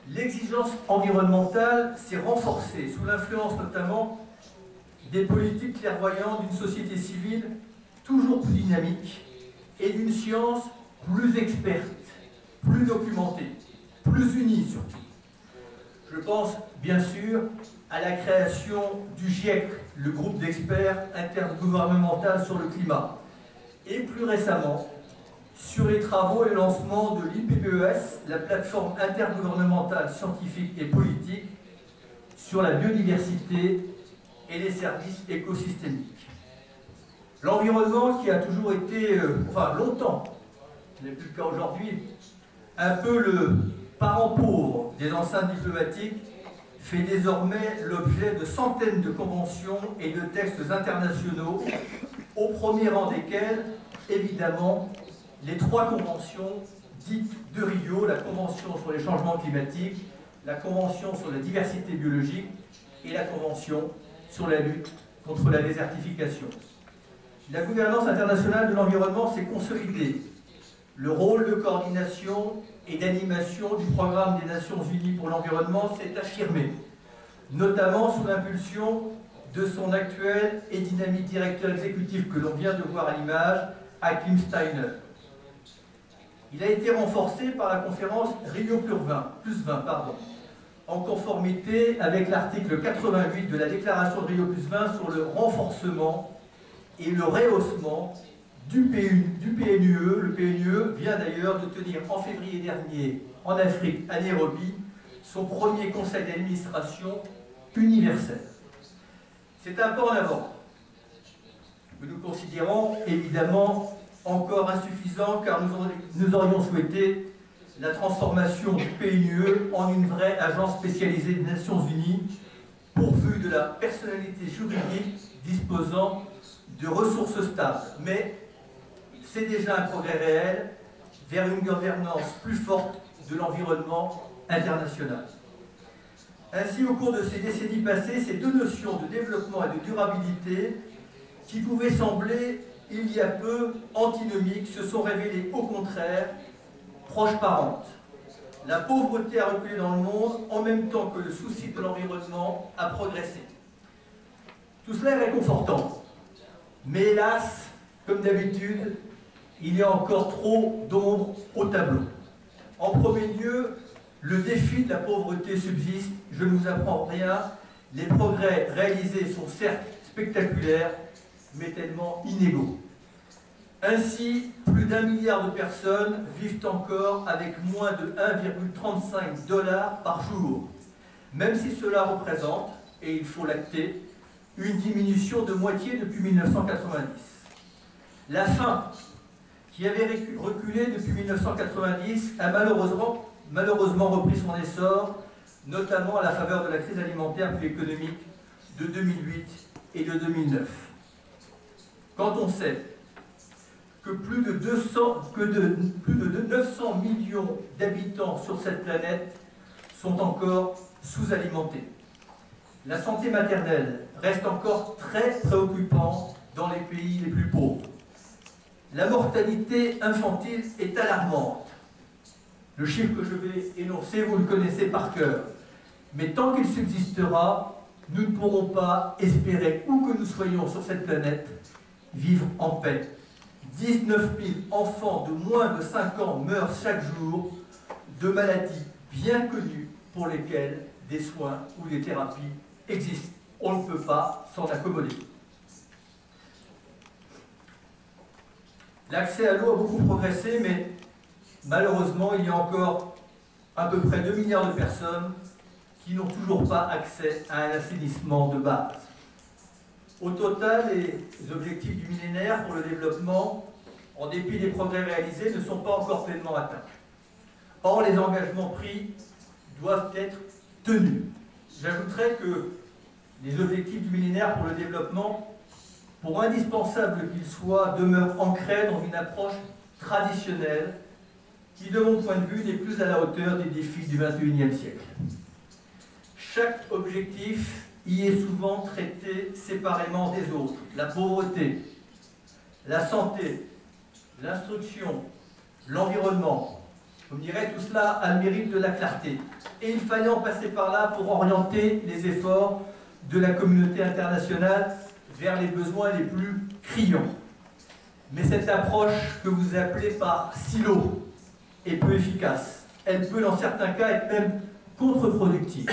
L'exigence environnementale s'est renforcée sous l'influence notamment des politiques clairvoyantes d'une société civile toujours plus dynamique et d'une science plus experte, plus documentée, plus unis surtout. Je pense bien sûr à la création du GIEC, le groupe d'experts intergouvernemental sur le climat, et plus récemment sur les travaux et le lancement de l'IPBES, la plateforme intergouvernementale scientifique et politique sur la biodiversité et les services écosystémiques. L'environnement qui a toujours été, enfin longtemps, ce n'est plus le cas aujourd'hui, un peu le parent pauvre des enceintes diplomatiques, fait désormais l'objet de centaines de conventions et de textes internationaux, au premier rang desquels, évidemment, les trois conventions dites de Rio, la Convention sur les changements climatiques, la Convention sur la diversité biologique et la Convention sur la lutte contre la désertification. La gouvernance internationale de l'environnement s'est consolidée. Le rôle de coordination et d'animation du programme des Nations Unies pour l'environnement s'est affirmé, notamment sous l'impulsion de son actuel et dynamique directeur exécutif que l'on vient de voir à l'image, Achim Steiner. Il a été renforcé par la conférence Rio+20, en conformité avec l'article 88 de la déclaration de Rio+20 sur le renforcement et le rehaussement du PNUE. Le PNUE vient d'ailleurs de tenir en février dernier, en Afrique, à Nairobi, son premier conseil d'administration universel. C'est un pas en avant que nous considérons évidemment encore insuffisant, car nous aurions souhaité la transformation du PNUE en une vraie agence spécialisée des Nations Unies, pourvue de la personnalité juridique disposant de ressources stables. Mais c'est déjà un progrès réel vers une gouvernance plus forte de l'environnement international. Ainsi, au cours de ces décennies passées, ces deux notions de développement et de durabilité, qui pouvaient sembler il y a peu antinomiques, se sont révélées au contraire proches parentes. La pauvreté a reculé dans le monde en même temps que le souci de l'environnement a progressé. Tout cela est réconfortant, mais hélas, comme d'habitude, il y a encore trop d'ombre au tableau. En premier lieu, le défi de la pauvreté subsiste, je ne vous apprends rien, les progrès réalisés sont certes spectaculaires, mais tellement inégaux. Ainsi, plus d'1 milliard de personnes vivent encore avec moins de 1,35 $ par jour, même si cela représente, et il faut l'acter, une diminution de moitié depuis 1990. La faim, qui avait reculé depuis 1990, a malheureusement repris son essor, notamment à la faveur de la crise alimentaire puis économique de 2008 et de 2009. Quand on sait que plus de 900 millions d'habitants sur cette planète sont encore sous-alimentés. La santé maternelle reste encore très préoccupante dans les pays les plus pauvres. La mortalité infantile est alarmante. Le chiffre que je vais énoncer, vous le connaissez par cœur. Mais tant qu'il subsistera, nous ne pourrons pas espérer, où que nous soyons sur cette planète, vivre en paix. 19 000 enfants de moins de 5 ans meurent chaque jour de maladies bien connues pour lesquelles des soins ou des thérapies existent. On ne peut pas s'en accommoder. L'accès à l'eau a beaucoup progressé, mais malheureusement, il y a encore à peu près 2 milliards de personnes qui n'ont toujours pas accès à un assainissement de base. Au total, les objectifs du millénaire pour le développement, en dépit des progrès réalisés, ne sont pas encore pleinement atteints. Or, les engagements pris doivent être tenus. J'ajouterai que les objectifs du millénaire pour le développement, pour indispensables qu'ils soient, demeurent ancrés dans une approche traditionnelle qui, de mon point de vue, n'est plus à la hauteur des défis du XXIe siècle. Chaque objectif y est souvent traité séparément des autres. La pauvreté, la santé, l'instruction, l'environnement. Vous me direz, tout cela a le mérite de la clarté. Et il fallait en passer par là pour orienter les efforts de la communauté internationale vers les besoins les plus criants. Mais cette approche que vous appelez par silo est peu efficace. Elle peut dans certains cas être même contre-productive.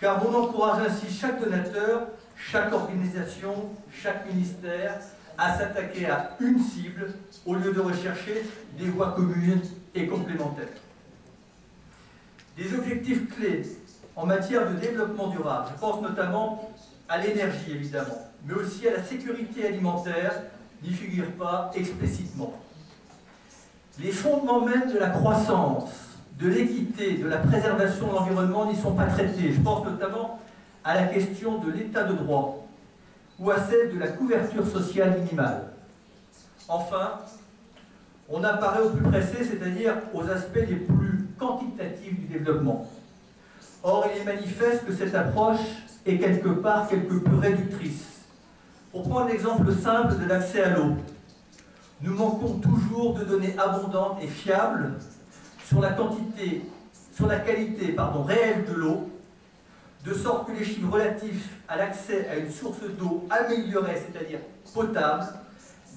Car on encourage ainsi chaque donateur, chaque organisation, chaque ministère à s'attaquer à une cible au lieu de rechercher des voies communes et complémentaires. Des objectifs clés en matière de développement durable, je pense notamment à l'énergie évidemment, mais aussi à la sécurité alimentaire, n'y figurent pas explicitement. Les fondements même de la croissance, de l'équité, de la préservation de l'environnement n'y sont pas traités. Je pense notamment à la question de l'état de droit ou à celle de la couverture sociale minimale. Enfin, on apparaît au plus pressé, c'est-à-dire aux aspects les plus quantitatifs du développement. Or, il est manifeste que cette approche est quelque part quelque peu réductrice. Pour prendre l'exemple simple de l'accès à l'eau, nous manquons toujours de données abondantes et fiables sur la quantité, sur la qualité réelle de l'eau, de sorte que les chiffres relatifs à l'accès à une source d'eau améliorée, c'est-à-dire potable,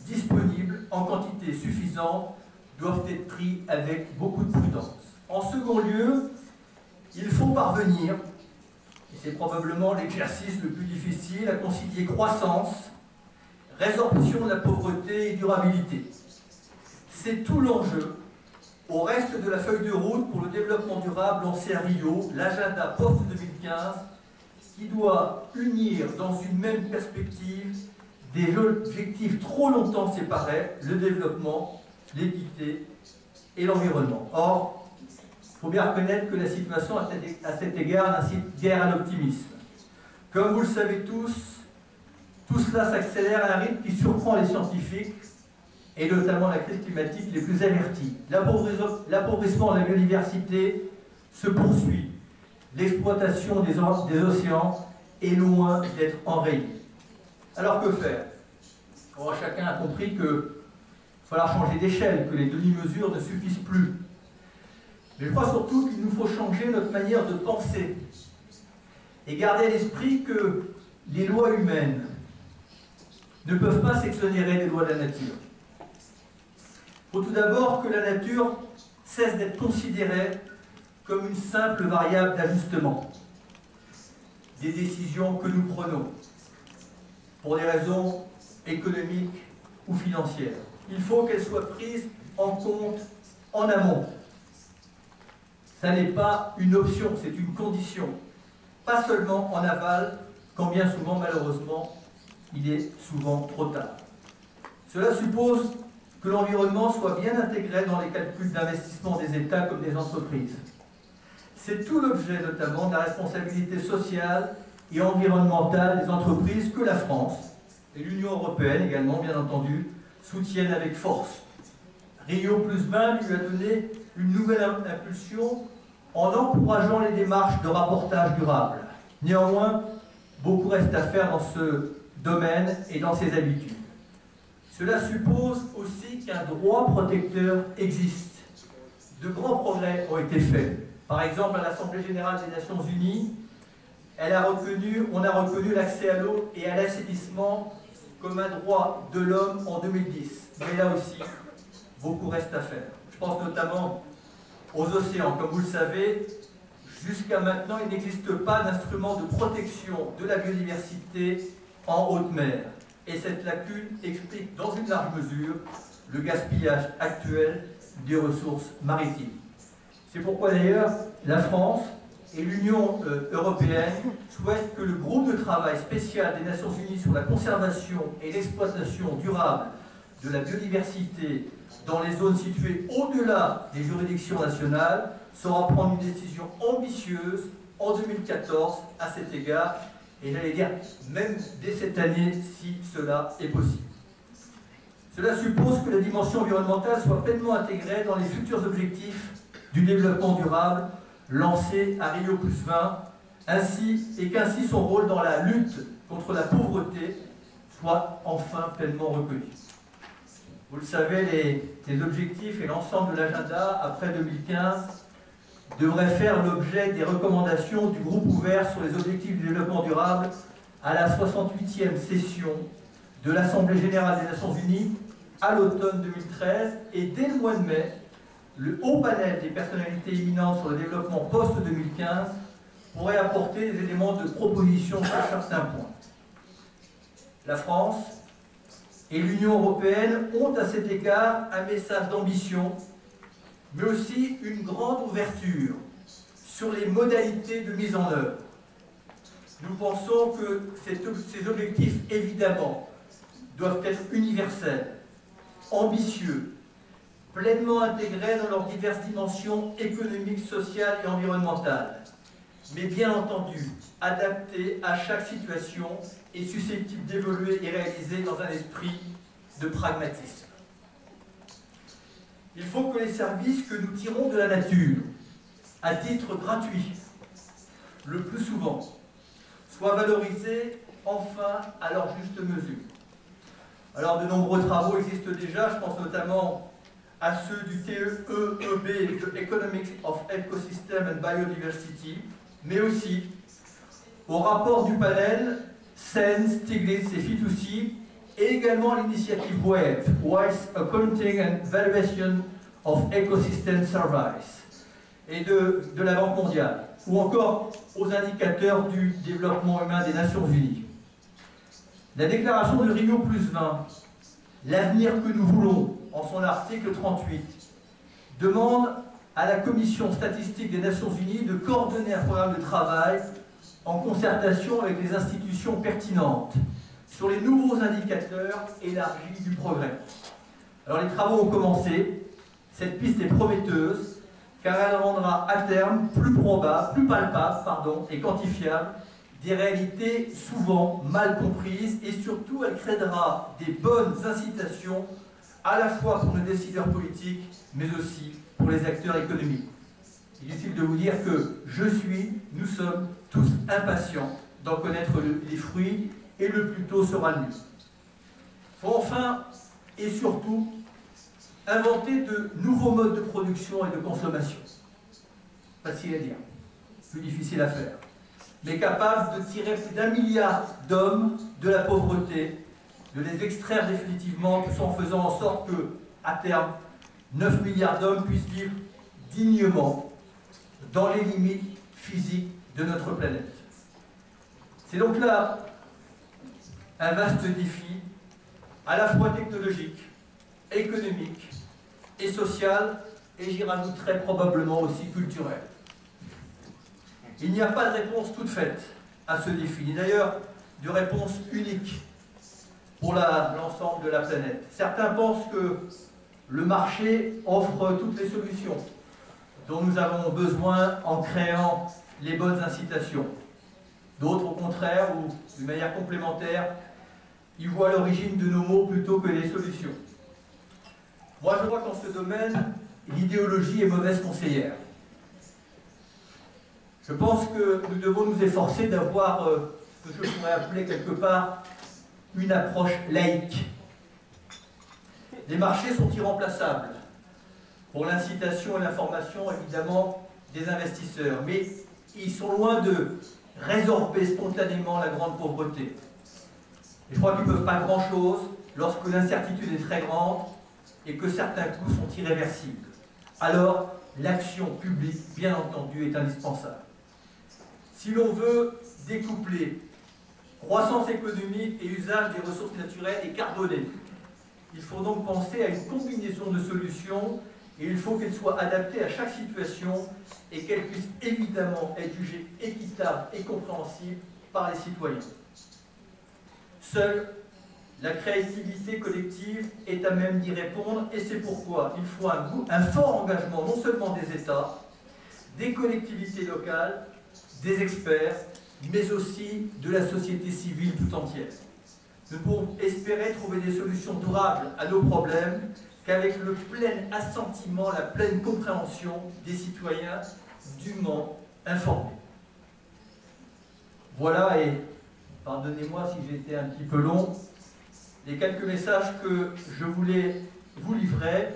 disponible en quantité suffisante, doivent être pris avec beaucoup de prudence. En second lieu, il faut parvenir, et c'est probablement l'exercice le plus difficile, à concilier croissance, résorption de la pauvreté et durabilité. C'est tout l'enjeu au reste de la feuille de route pour le développement durable lancée à Rio, l'agenda post-2015, qui doit unir dans une même perspective des objectifs trop longtemps séparés, le développement, l'équité et l'environnement. Or, il faut bien reconnaître que la situation à cet égard n'incite guère à l'optimisme. Comme vous le savez tous, tout cela s'accélère à un rythme qui surprend les scientifiques, et notamment la crise climatique, les plus avertis. L'appauvrissement de la biodiversité se poursuit. L'exploitation des océans est loin d'être enrayée. Alors que faire? Alors, chacun a compris qu'il faudra changer d'échelle, que les demi-mesures ne suffisent plus. Mais je crois surtout qu'il nous faut changer notre manière de penser et garder à l'esprit que les lois humaines ne peuvent pas s'exonérer des lois de la nature. Il faut tout d'abord que la nature cesse d'être considérée comme une simple variable d'ajustement des décisions que nous prenons pour des raisons économiques ou financières. Il faut qu'elle soit prise en compte en amont. Ça n'est pas une option, c'est une condition. Pas seulement en aval, quand bien souvent, malheureusement, il est souvent trop tard. Cela suppose que l'environnement soit bien intégré dans les calculs d'investissement des États comme des entreprises. C'est tout l'objet notamment de la responsabilité sociale et environnementale des entreprises que la France et l'Union européenne également, bien entendu, soutiennent avec force. Rio+20 lui a donné une nouvelle impulsion en encourageant les démarches de rapportage durable. Néanmoins, beaucoup reste à faire dans ce domaine et dans ses habitudes. Cela suppose aussi qu'un droit protecteur existe. De grands progrès ont été faits. Par exemple, à l'Assemblée générale des Nations Unies, on a reconnu l'accès à l'eau et à l'assainissement comme un droit de l'homme en 2010. Mais là aussi, beaucoup reste à faire. Je pense notamment aux océans. Comme vous le savez, jusqu'à maintenant, il n'existe pas d'instrument de protection de la biodiversité en haute mer. Et cette lacune explique dans une large mesure le gaspillage actuel des ressources maritimes. C'est pourquoi d'ailleurs la France et l'Union européenne souhaitent que le groupe de travail spécial des Nations Unies sur la conservation et l'exploitation durable de la biodiversité dans les zones situées au-delà des juridictions nationales saura prendre une décision ambitieuse en 2014 à cet égard. Et j'allais dire, même dès cette année, si cela est possible. Cela suppose que la dimension environnementale soit pleinement intégrée dans les futurs objectifs du développement durable lancés à Rio+20, et qu'ainsi son rôle dans la lutte contre la pauvreté soit enfin pleinement reconnu. Vous le savez, les objectifs et l'ensemble de l'agenda après 2015 devrait faire l'objet des recommandations du groupe ouvert sur les objectifs du développement durable à la 68e session de l'Assemblée générale des Nations Unies à l'automne 2013. Et dès le mois de mai, le haut panel des personnalités éminentes sur le développement post-2015 pourrait apporter des éléments de proposition sur certains points. La France et l'Union européenne ont à cet égard un message d'ambition, mais aussi une grande ouverture sur les modalités de mise en œuvre. Nous pensons que ces objectifs, évidemment, doivent être universels, ambitieux, pleinement intégrés dans leurs diverses dimensions économiques, sociales et environnementales, mais bien entendu adaptés à chaque situation et susceptibles d'évoluer et réaliser dans un esprit de pragmatisme. Il faut que les services que nous tirons de la nature, à titre gratuit, le plus souvent, soient valorisés enfin à leur juste mesure. Alors de nombreux travaux existent déjà, je pense notamment à ceux du TEEB, The Economics of Ecosystem and Biodiversity, mais aussi au rapport du panel Sense, Stiglitz et Fitoussi, et également l'initiative WEF, Wise Accounting and Valuation of Ecosystem Surveys, et de la Banque mondiale, ou encore aux indicateurs du développement humain des Nations Unies. La déclaration de Rio+20, l'avenir que nous voulons, en son article 38, demande à la Commission statistique des Nations Unies de coordonner un programme de travail en concertation avec les institutions pertinentes sur les nouveaux indicateurs élargis du progrès. Alors les travaux ont commencé, cette piste est prometteuse, car elle rendra à terme plus palpable et quantifiable des réalités souvent mal comprises, et surtout elle créera des bonnes incitations à la fois pour nos décideurs politiques, mais aussi pour les acteurs économiques. Il est utile de vous dire que nous sommes tous impatients d'en connaître les fruits, et le plus tôt sera le mieux. Il faut enfin et surtout inventer de nouveaux modes de production et de consommation. Facile à dire, plus difficile à faire, mais capable de tirer plus d'1 milliard d'hommes de la pauvreté, de les extraire définitivement, tout en faisant en sorte que, à terme, 9 milliards d'hommes puissent vivre dignement dans les limites physiques de notre planète. C'est donc là un vaste défi, à la fois technologique, économique et social, et j'y rajouterai probablement aussi culturel. Il n'y a pas de réponse toute faite à ce défi, ni d'ailleurs de réponse unique pour l'ensemble de la planète. Certains pensent que le marché offre toutes les solutions dont nous avons besoin en créant les bonnes incitations. D'autres, au contraire, ou d'une manière complémentaire, y voient l'origine de nos maux plutôt que les solutions. Moi, je vois qu'en ce domaine, l'idéologie est mauvaise conseillère. Je pense que nous devons nous efforcer d'avoir ce que je pourrais appeler quelque part une approche laïque. Les marchés sont irremplaçables pour l'incitation et l'information, évidemment, des investisseurs. Mais ils sont loin de résorber spontanément la grande pauvreté. Et je crois qu'ils ne peuvent pas grand-chose lorsque l'incertitude est très grande et que certains coûts sont irréversibles. Alors, l'action publique, bien entendu, est indispensable. Si l'on veut découpler croissance économique et usage des ressources naturelles et carbonées, il faut donc penser à une combinaison de solutions, et il faut qu'elles soient adaptées à chaque situation et qu'elles puissent évidemment être jugées équitables et compréhensibles par les citoyens. Seule la créativité collective est à même d'y répondre, et c'est pourquoi il faut un fort engagement non seulement des États, des collectivités locales, des experts, mais aussi de la société civile tout entière. Nous pouvons espérer trouver des solutions durables à nos problèmes qu'avec le plein assentiment, la pleine compréhension des citoyens dûment informés. Voilà, et pardonnez-moi si j'ai été un petit peu long, les quelques messages que je voulais vous livrer,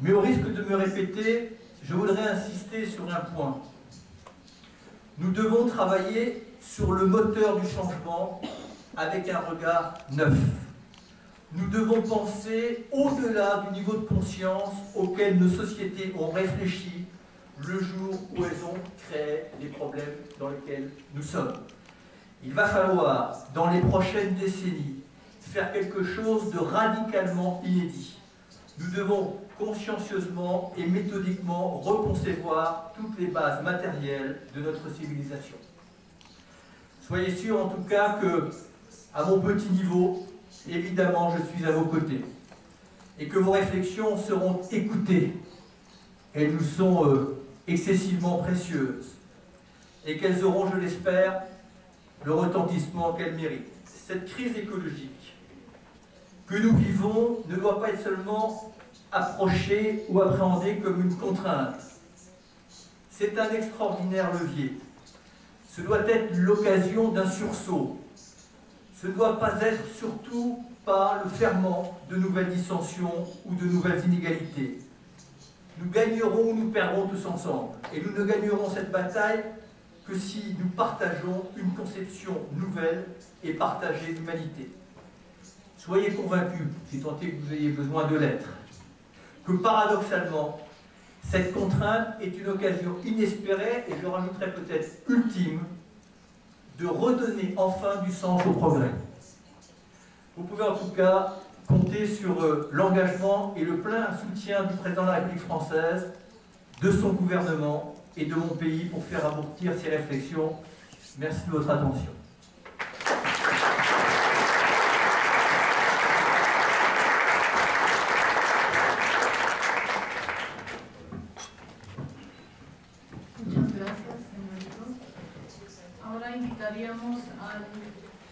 mais au risque de me répéter, je voudrais insister sur un point. Nous devons travailler sur le moteur du changement avec un regard neuf. Nous devons penser au-delà du niveau de conscience auquel nos sociétés ont réfléchi le jour où elles ont créé les problèmes dans lesquels nous sommes. Il va falloir, dans les prochaines décennies, faire quelque chose de radicalement inédit. Nous devons consciencieusement et méthodiquement reconcevoir toutes les bases matérielles de notre civilisation. Soyez sûrs en tout cas que, à mon petit niveau, évidemment, je suis à vos côtés et que vos réflexions seront écoutées. Elles nous sont excessivement précieuses et qu'elles auront, je l'espère, le retentissement qu'elles méritent. Cette crise écologique que nous vivons ne doit pas être seulement approchée ou appréhendée comme une contrainte. C'est un extraordinaire levier. Ce doit être l'occasion d'un sursaut. Ce ne doit pas être surtout pas le ferment de nouvelles dissensions ou de nouvelles inégalités. Nous gagnerons ou nous perdrons tous ensemble. Et nous ne gagnerons cette bataille que si nous partageons une conception nouvelle et partagée d'humanité. Soyez convaincus, si tant est que vous ayez besoin de l'être, que paradoxalement, cette contrainte est une occasion inespérée, et je rajouterai peut-être ultime, de redonner enfin du sens au progrès. Vous pouvez en tout cas compter sur l'engagement et le plein soutien du président de la République française, de son gouvernement et de mon pays pour faire aboutir ces réflexions. Merci de votre attention.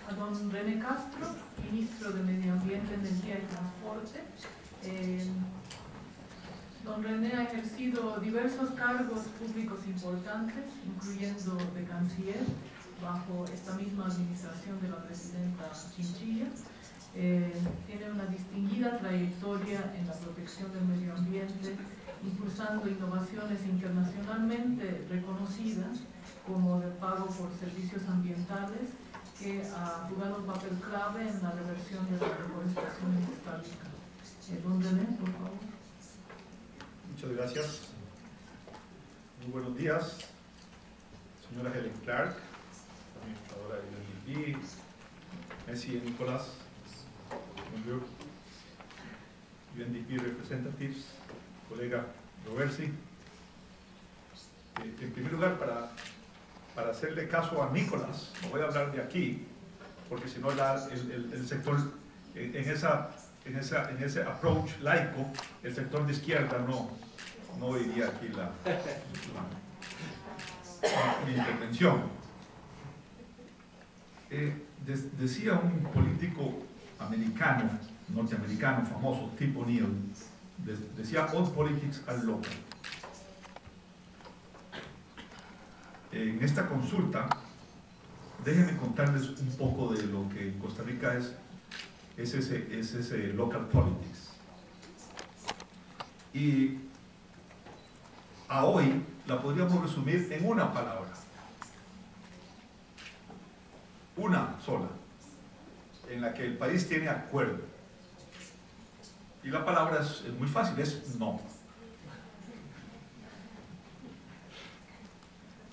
A don René Castro, ministro de Medio Ambiente, Energía y Transporte. Don René ha ejercido diversos cargos públicos importantes, incluyendo de canciller, bajo esta misma administración de la presidenta Chinchilla. Tiene una distinguida trayectoria en la protección del medio ambiente, impulsando innovaciones internacionalmente reconocidas, como el pago por servicios ambientales, que ha jugado un papel clave en la reversión de la deforestación en Costa Rica. Don René, por favor. Muchas gracias. Muy buenos días, señora Helen Clark, administradora de UNDP, Messi y Nicolás, UNDP representatives, colega Roversi. En primer lugar, para hacerle caso a Nicolás, no voy a hablar de aquí, porque si no el sector, en ese approach laico, el sector de izquierda no diría aquí mi intervención. Decía un político norteamericano famoso, Tip O'Neill, decía, all politics are local. En esta consulta, déjenme contarles un poco de lo que en Costa Rica es ese local politics. Y a hoy la podríamos resumir en una palabra. Una sola, en la que el país tiene acuerdo. Y la palabra es muy fácil, es no.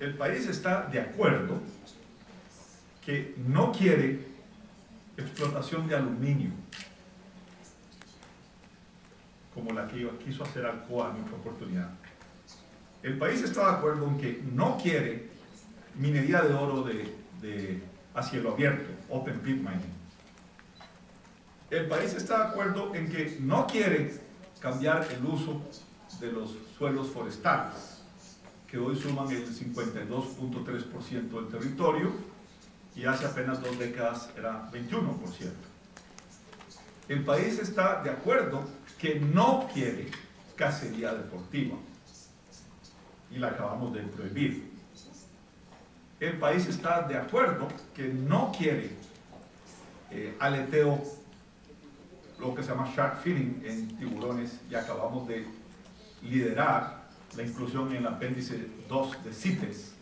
El país está de acuerdo que no quiere explotación de aluminio, como la que quiso hacer Alcoa en otra oportunidad. El país está de acuerdo en que no quiere minería de oro a cielo abierto, open pit mining. El país está de acuerdo en que no quiere cambiar el uso de los suelos forestales, que hoy suman el 52.3% del territorio y hace apenas 2 décadas era 21%. El país está de acuerdo que no quiere cacería deportiva y la acabamos de prohibir. El país está de acuerdo que no quiere aleteo, lo que se llama shark finning en tiburones, y acabamos de liderar la inclusión en el apéndice 2 de CITES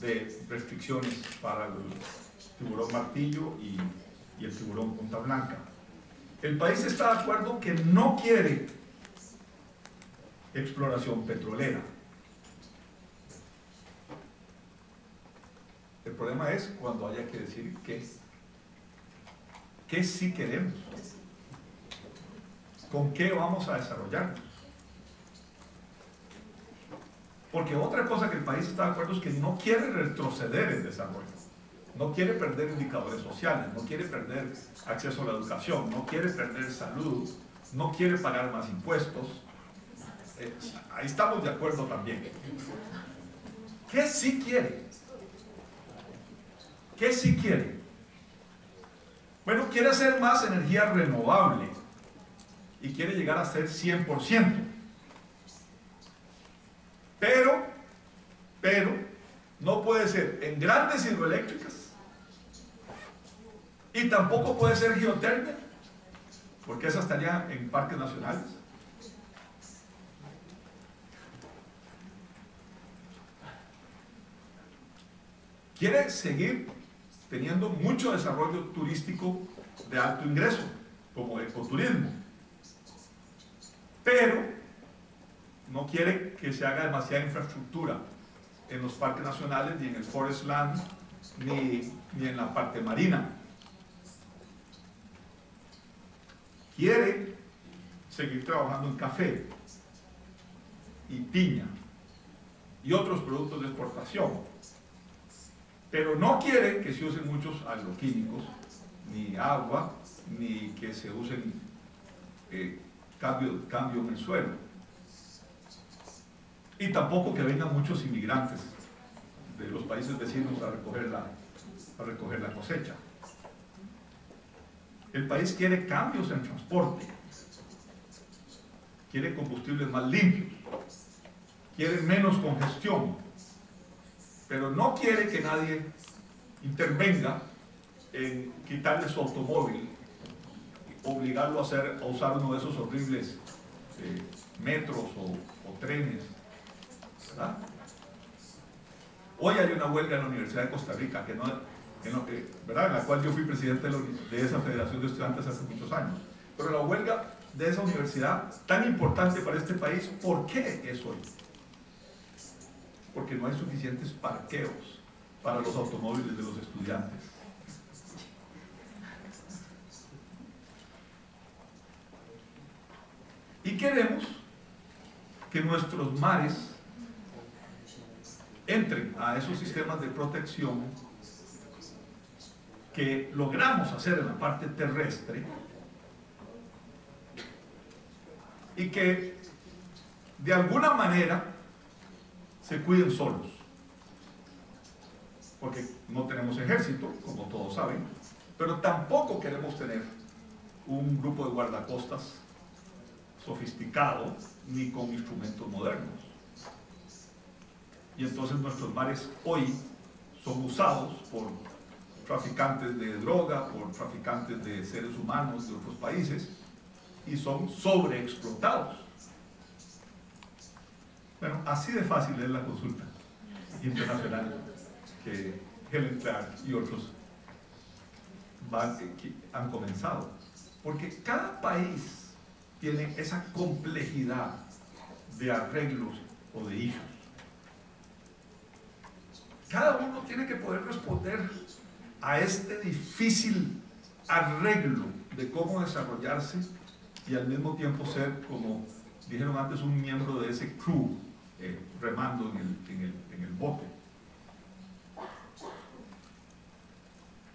de restricciones para el tiburón martillo y el tiburón punta blanca. El país está de acuerdo que no quiere exploración petrolera. El problema es cuando haya que decir qué sí queremos, con qué vamos a desarrollarnos. Porque otra cosa que el país está de acuerdo es que no quiere retroceder en desarrollo. No quiere perder indicadores sociales, no quiere perder acceso a la educación, no quiere perder salud, no quiere pagar más impuestos. Ahí estamos de acuerdo también. ¿Qué sí quiere? ¿Qué sí quiere? Bueno, quiere hacer más energía renovable y quiere llegar a ser 100%. Pero, no puede ser en grandes hidroeléctricas y tampoco puede ser geotermia, porque esas estarían en parques nacionales. Quiere seguir teniendo mucho desarrollo turístico de alto ingreso, como ecoturismo, pero no quiere que se haga demasiada infraestructura en los parques nacionales, ni en el forest land, ni en la parte marina. Quiere seguir trabajando en café y piña y otros productos de exportación, pero no quiere que se usen muchos agroquímicos, ni agua, ni que se usen cambio en el suelo, y tampoco que vengan muchos inmigrantes de los países vecinos a recoger la cosecha. El país quiere cambios en transporte, quiere combustibles más limpios, quiere menos congestión, pero no quiere que nadie intervenga en quitarle su automóvil, obligarlo a usar uno de esos horribles metros o trenes, ¿verdad? Hoy hay una huelga en la Universidad de Costa Rica, ¿verdad?, en la cual yo fui presidente de esa federación de estudiantes hace muchos años. Pero la huelga de esa universidad, tan importante para este país, ¿por qué es hoy? Porque no hay suficientes parqueos para los automóviles de los estudiantes. Y queremos que nuestros mares entren a esos sistemas de protección que logramos hacer en la parte terrestre y que de alguna manera se cuiden solos, porque no tenemos ejército, como todos saben, pero tampoco queremos tener un grupo de guardacostas sofisticado ni con instrumentos modernos. Y entonces nuestros mares hoy son usados por traficantes de droga, por traficantes de seres humanos de otros países, y son sobreexplotados. Bueno, así de fácil es la consulta internacional que Helen Clark y otros han comenzado, porque cada país tiene esa complejidad de arreglos o de hijos. Cada uno tiene que poder responder a este difícil arreglo de cómo desarrollarse y al mismo tiempo ser, como dijeron antes, un miembro de ese crew remando en el bote.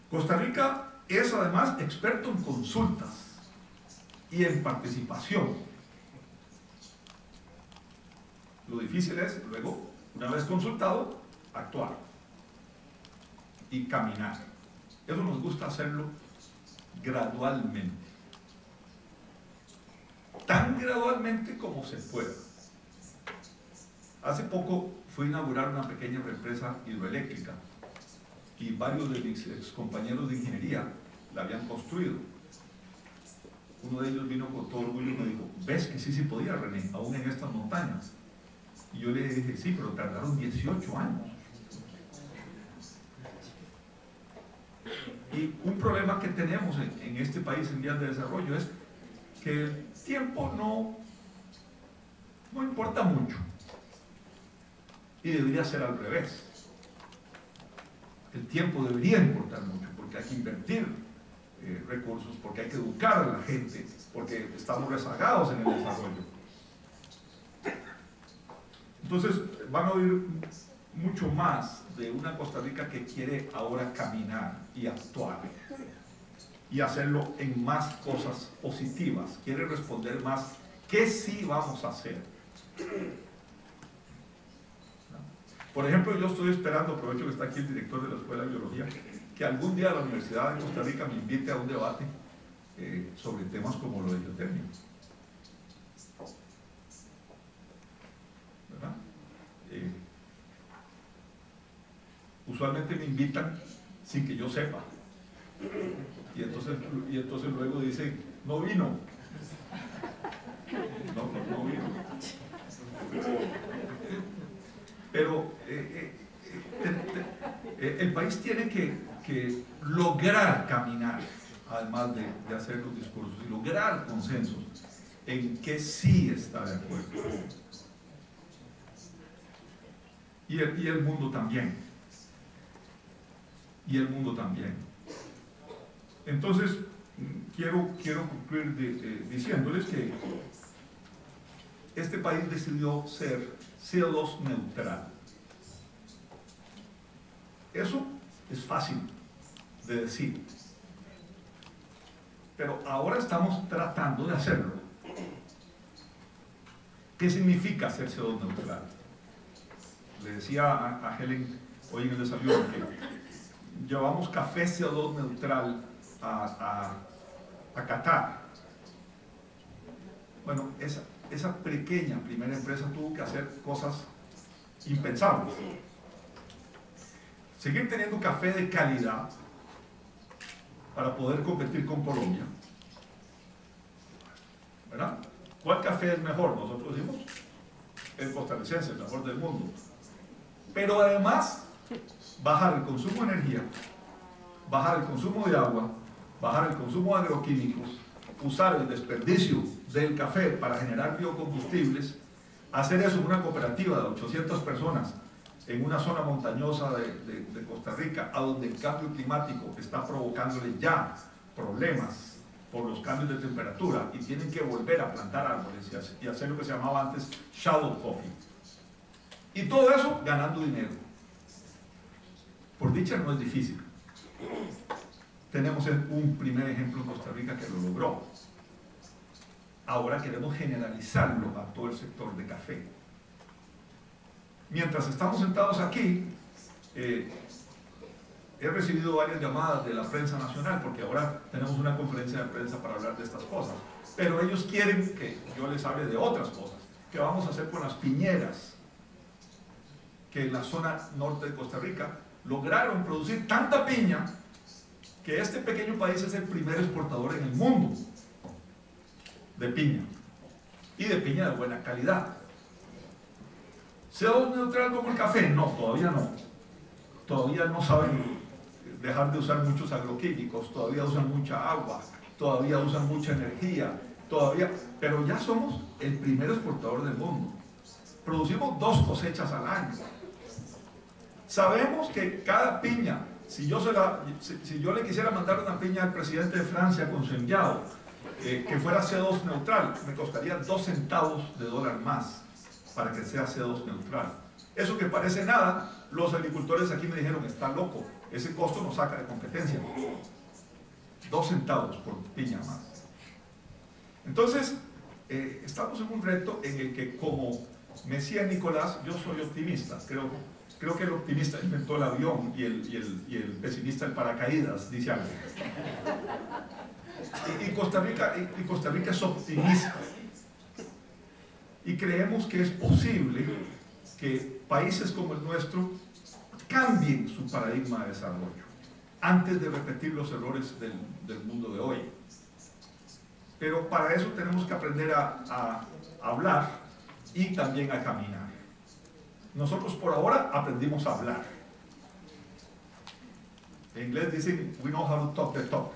Costa Rica es además experto en consultas y en participación. Lo difícil es, luego, una vez consultado, actuar y caminar. Eso nos gusta hacerlo gradualmente, tan gradualmente como se pueda. Hace poco fui a inaugurar una pequeña represa hidroeléctrica y varios de mis excompañeros de ingeniería la habían construido. Uno de ellos vino con todo orgullo y me dijo: ¿ves que sí se podía, René, aún en estas montañas? Y yo le dije: sí, pero tardaron 18 años. Y un problema que tenemos en este país en vías de desarrollo es que el tiempo no importa mucho, y debería ser al revés. El tiempo debería importar mucho, porque hay que invertir recursos, porque hay que educar a la gente, porque estamos rezagados en el desarrollo. Entonces van a oír mucho más de una Costa Rica que quiere ahora caminar y actuar y hacerlo en más cosas positivas, quiere responder más qué sí vamos a hacer. Por ejemplo, yo estoy esperando, aprovecho que está aquí el director de la Escuela de Biología, que algún día la Universidad de Costa Rica me invite a un debate sobre temas como lo de geotermia. ¿Verdad? Usualmente me invitan sin que yo sepa. Y entonces luego dicen, no vino. No vino. Pero el país tiene que lograr caminar, además de hacer los discursos, y lograr consensos en que sí está de acuerdo. Y el mundo también. Y el mundo también. Entonces, quiero concluir diciéndoles que este país decidió ser CO2 neutral. Eso es fácil de decir. Pero ahora estamos tratando de hacerlo. ¿Qué significa ser CO2 neutral? Le decía a Helen hoy en el desayuno que llevamos café CO2 neutral a Qatar. Bueno, esa pequeña primera empresa tuvo que hacer cosas impensables. Seguir teniendo café de calidad para poder competir con Colombia, ¿verdad? ¿Cuál café es mejor? Nosotros decimos el costarricense, el mejor del mundo. Pero además, bajar el consumo de energía, bajar el consumo de agua, bajar el consumo de agroquímicos, usar el desperdicio del café para generar biocombustibles, hacer eso en una cooperativa de 800 personas en una zona montañosa de Costa Rica, a donde el cambio climático está provocándole ya problemas por los cambios de temperatura y tienen que volver a plantar árboles y hacer lo que se llamaba antes shadow coffee. Y todo eso ganando dinero. Por dicha no es difícil. Tenemos un primer ejemplo en Costa Rica que lo logró. Ahora queremos generalizarlo a todo el sector de café. Mientras estamos sentados aquí, he recibido varias llamadas de la prensa nacional, porque ahora tenemos una conferencia de prensa para hablar de estas cosas. Pero ellos quieren que yo les hable de otras cosas. ¿Qué vamos a hacer con las piñeras? Que en la zona norte de Costa Rica lograron producir tanta piña que este pequeño país es el primer exportador en el mundo de piña, y de piña de buena calidad. ¿CO2 neutral como el café? No, todavía no. Todavía no saben dejar de usar muchos agroquímicos, todavía usan mucha agua, todavía usan mucha energía, todavía, pero ya somos el primer exportador del mundo. Producimos 2 cosechas al año. Sabemos que cada piña, si yo le quisiera mandar una piña al presidente de Francia con su enviado, que fuera CO2 neutral, me costaría 2 centavos de dólar más para que sea CO2 neutral. Eso que parece nada, los agricultores aquí me dijeron, está loco, ese costo nos saca de competencia. 2 centavos por piña más. Entonces, estamos en un reto en el que, como me decía Nicolás, yo soy optimista, creo que el optimista inventó el avión y el pesimista el paracaídas, dice algo. Y Costa Rica es optimista y creemos que es posible que países como el nuestro cambien su paradigma de desarrollo antes de repetir los errores del mundo de hoy. Pero para eso tenemos que aprender a hablar y también a caminar. Nosotros por ahora aprendimos a hablar. En inglés dicen, we know how to talk the talk.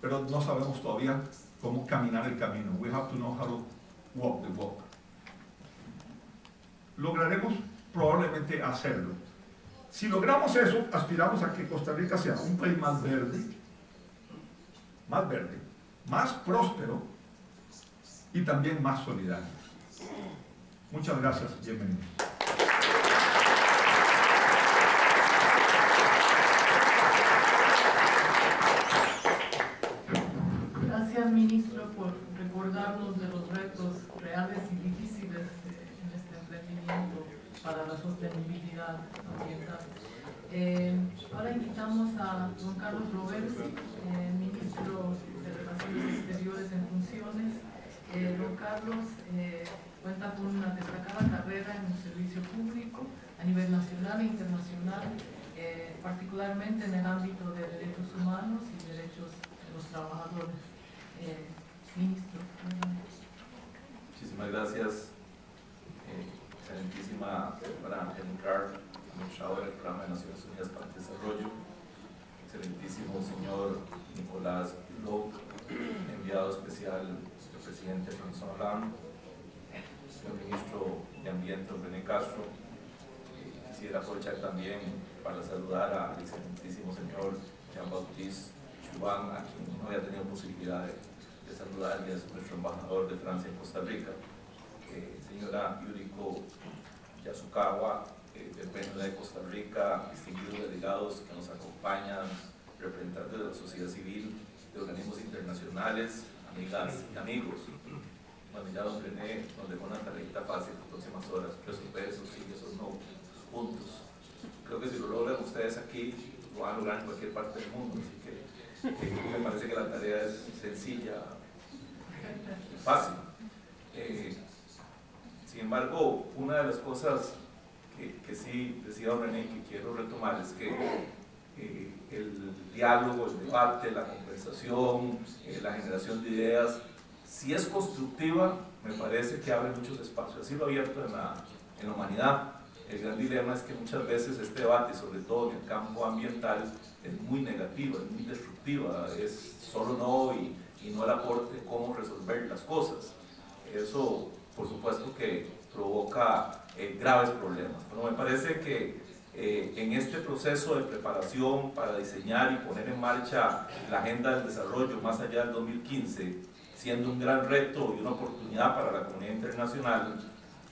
Pero no sabemos todavía cómo caminar el camino. We have to know how to walk the walk. Lograremos probablemente hacerlo. Si logramos eso, aspiramos a que Costa Rica sea un país más verde, más próspero y también más solidario. Muchas gracias. Bienvenidos. Ahora invitamos a don Carlos Rubens, ministro de Relaciones Exteriores en funciones. Don Carlos cuenta con una destacada carrera en el servicio público a nivel nacional e internacional, particularmente en el ámbito de derechos humanos y derechos de los trabajadores. Ministro. Muchísimas gracias, excelentísima señora Helen Clark, administradora del Programa de Naciones Unidas para el Desarrollo, excelentísimo señor Nicolas Hulot, enviado especial del presidente François Hollande, señor ministro de Ambiente René Castro. Quisiera aprovechar también para saludar al excelentísimo señor Jean-Baptiste Chauvin, a quien no había tenido posibilidad de saludar, y es nuestro embajador de Francia en Costa Rica. Señora Yoriko Yesubaru, del PNUD de Costa Rica, distinguidos delegados que nos acompañan, representantes de la sociedad civil, de organismos internacionales, amigas y amigos. Bueno, ya don René nos dejó una tarjeta fácil en las próximas horas: resolver esos sí y esos no juntos. Creo que si lo logran ustedes aquí, lo van a lograr en cualquier parte del mundo, así que me parece que la tarea es sencilla, fácil. Sin embargo, una de las cosas que sí decía don René que quiero retomar es que el diálogo, el debate, la conversación, la generación de ideas, si es constructiva, me parece que abre muchos espacios. Ha sido abierto en la humanidad. El gran dilema es que muchas veces este debate, sobre todo en el campo ambiental, es muy negativo, es muy destructiva, es solo no y no el aporte de cómo resolver las cosas. Eso, por supuesto, que provoca graves problemas. Pero me parece que en este proceso de preparación para diseñar y poner en marcha la agenda del desarrollo más allá del 2015, siendo un gran reto y una oportunidad para la comunidad internacional,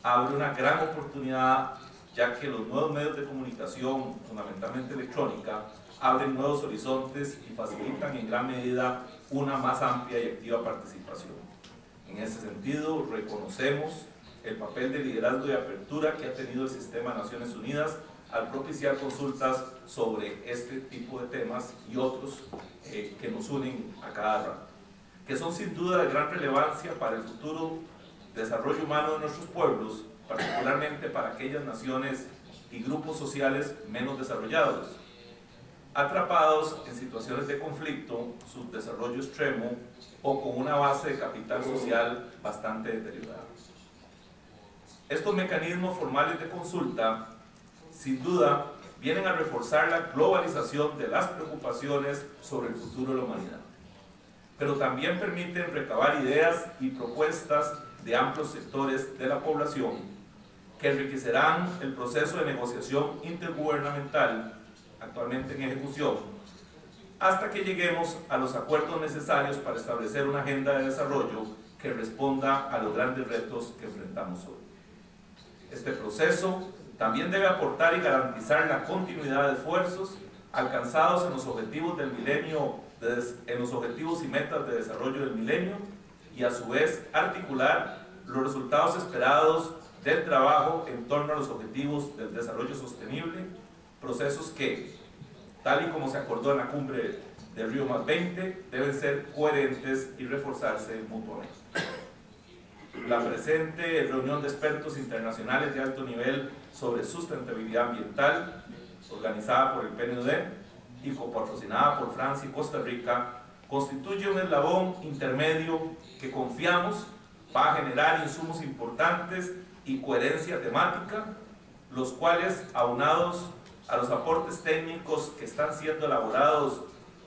abre una gran oportunidad, ya que los nuevos medios de comunicación, fundamentalmente electrónica, abren nuevos horizontes y facilitan en gran medida una más amplia y activa participación. En ese sentido, reconocemos el papel de liderazgo y apertura que ha tenido el sistema de Naciones Unidas al propiciar consultas sobre este tipo de temas y otros que nos unen a cada rato, que son sin duda de gran relevancia para el futuro desarrollo humano de nuestros pueblos, particularmente para aquellas naciones y grupos sociales menos desarrollados, atrapados en situaciones de conflicto, subdesarrollo extremo o con una base de capital social bastante deteriorada. Estos mecanismos formales de consulta, sin duda, vienen a reforzar la globalización de las preocupaciones sobre el futuro de la humanidad, pero también permiten recabar ideas y propuestas de amplios sectores de la población que enriquecerán el proceso de negociación intergubernamental actualmente en ejecución, hasta que lleguemos a los acuerdos necesarios para establecer una agenda de desarrollo que responda a los grandes retos que enfrentamos hoy. Este proceso también debe aportar y garantizar la continuidad de esfuerzos alcanzados en los objetivos del milenio, en los objetivos y metas de desarrollo del milenio, y a su vez articular los resultados esperados del trabajo en torno a los objetivos del desarrollo sostenible, procesos que, tal y como se acordó en la cumbre de Rio+20, deben ser coherentes y reforzarse mutuamente. La presente reunión de expertos internacionales de alto nivel sobre sustentabilidad ambiental, organizada por el PNUD y copatrocinada por Francia y Costa Rica, constituye un eslabón intermedio que confiamos va a generar insumos importantes y coherencia temática, los cuales, aunados a los aportes técnicos que están siendo elaborados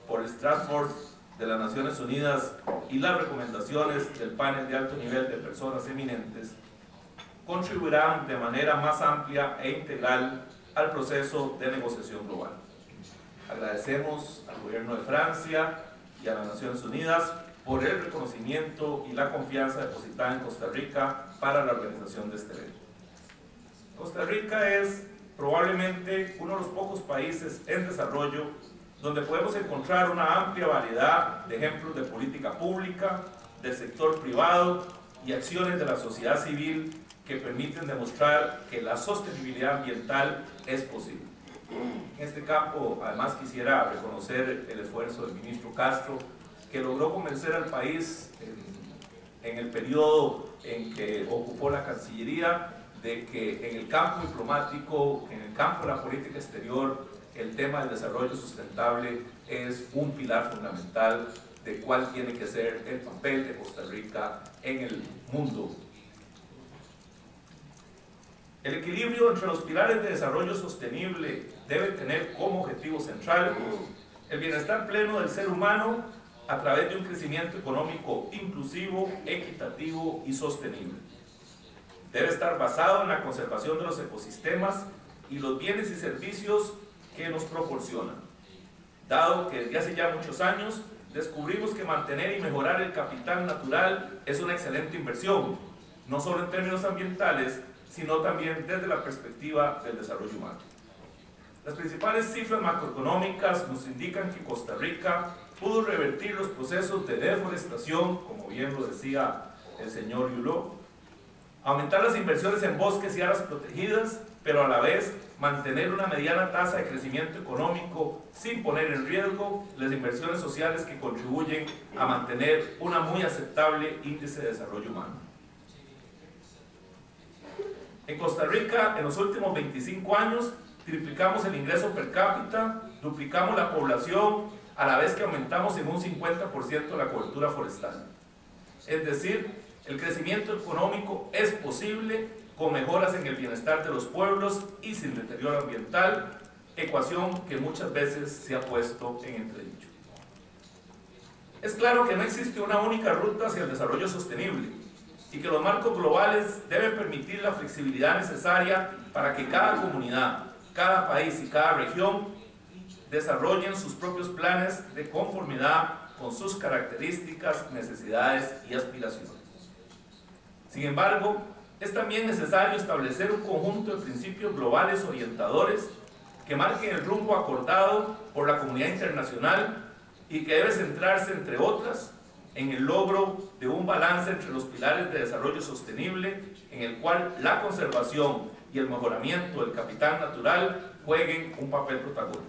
por el Task Force de las Naciones Unidas y las recomendaciones del panel de alto nivel de personas eminentes, contribuirán de manera más amplia e integral al proceso de negociación global. Agradecemos al gobierno de Francia y a las Naciones Unidas por el reconocimiento y la confianza depositada en Costa Rica para la organización de este evento. Costa Rica es probablemente uno de los pocos países en desarrollo donde podemos encontrar una amplia variedad de ejemplos de política pública, del sector privado y acciones de la sociedad civil que permiten demostrar que la sostenibilidad ambiental es posible. En este campo, además, quisiera reconocer el esfuerzo del ministro Castro, que logró convencer al país en el periodo en que ocupó la Cancillería, de que en el campo diplomático, en el campo de la política exterior, el tema del desarrollo sustentable es un pilar fundamental de cuál tiene que ser el papel de Costa Rica en el mundo. El equilibrio entre los pilares de desarrollo sostenible debe tener como objetivo central el bienestar pleno del ser humano a través de un crecimiento económico inclusivo, equitativo y sostenible. Debe estar basado en la conservación de los ecosistemas y los bienes y servicios que nos proporcionan, dado que desde hace ya muchos años descubrimos que mantener y mejorar el capital natural es una excelente inversión, no solo en términos ambientales, sino también desde la perspectiva del desarrollo humano. Las principales cifras macroeconómicas nos indican que Costa Rica pudo revertir los procesos de deforestación, como bien lo decía el señor Hulot, aumentar las inversiones en bosques y áreas protegidas, pero a la vez mantener una mediana tasa de crecimiento económico sin poner en riesgo las inversiones sociales que contribuyen a mantener una muy aceptable índice de desarrollo humano. En Costa Rica, en los últimos 25 años, triplicamos el ingreso per cápita, duplicamos la población, a la vez que aumentamos en un 50% la cobertura forestal. Es decir, el crecimiento económico es posible con mejoras en el bienestar de los pueblos y sin deterioro ambiental, ecuación que muchas veces se ha puesto en entredicho. Es claro que no existe una única ruta hacia el desarrollo sostenible y que los marcos globales deben permitir la flexibilidad necesaria para que cada comunidad, cada país y cada región desarrollen sus propios planes de conformidad con sus características, necesidades y aspiraciones. Sin embargo, es también necesario establecer un conjunto de principios globales orientadores que marquen el rumbo acordado por la comunidad internacional y que debe centrarse, entre otras, en el logro de un balance entre los pilares de desarrollo sostenible, en el cual la conservación y el mejoramiento del capital natural jueguen un papel protagónico.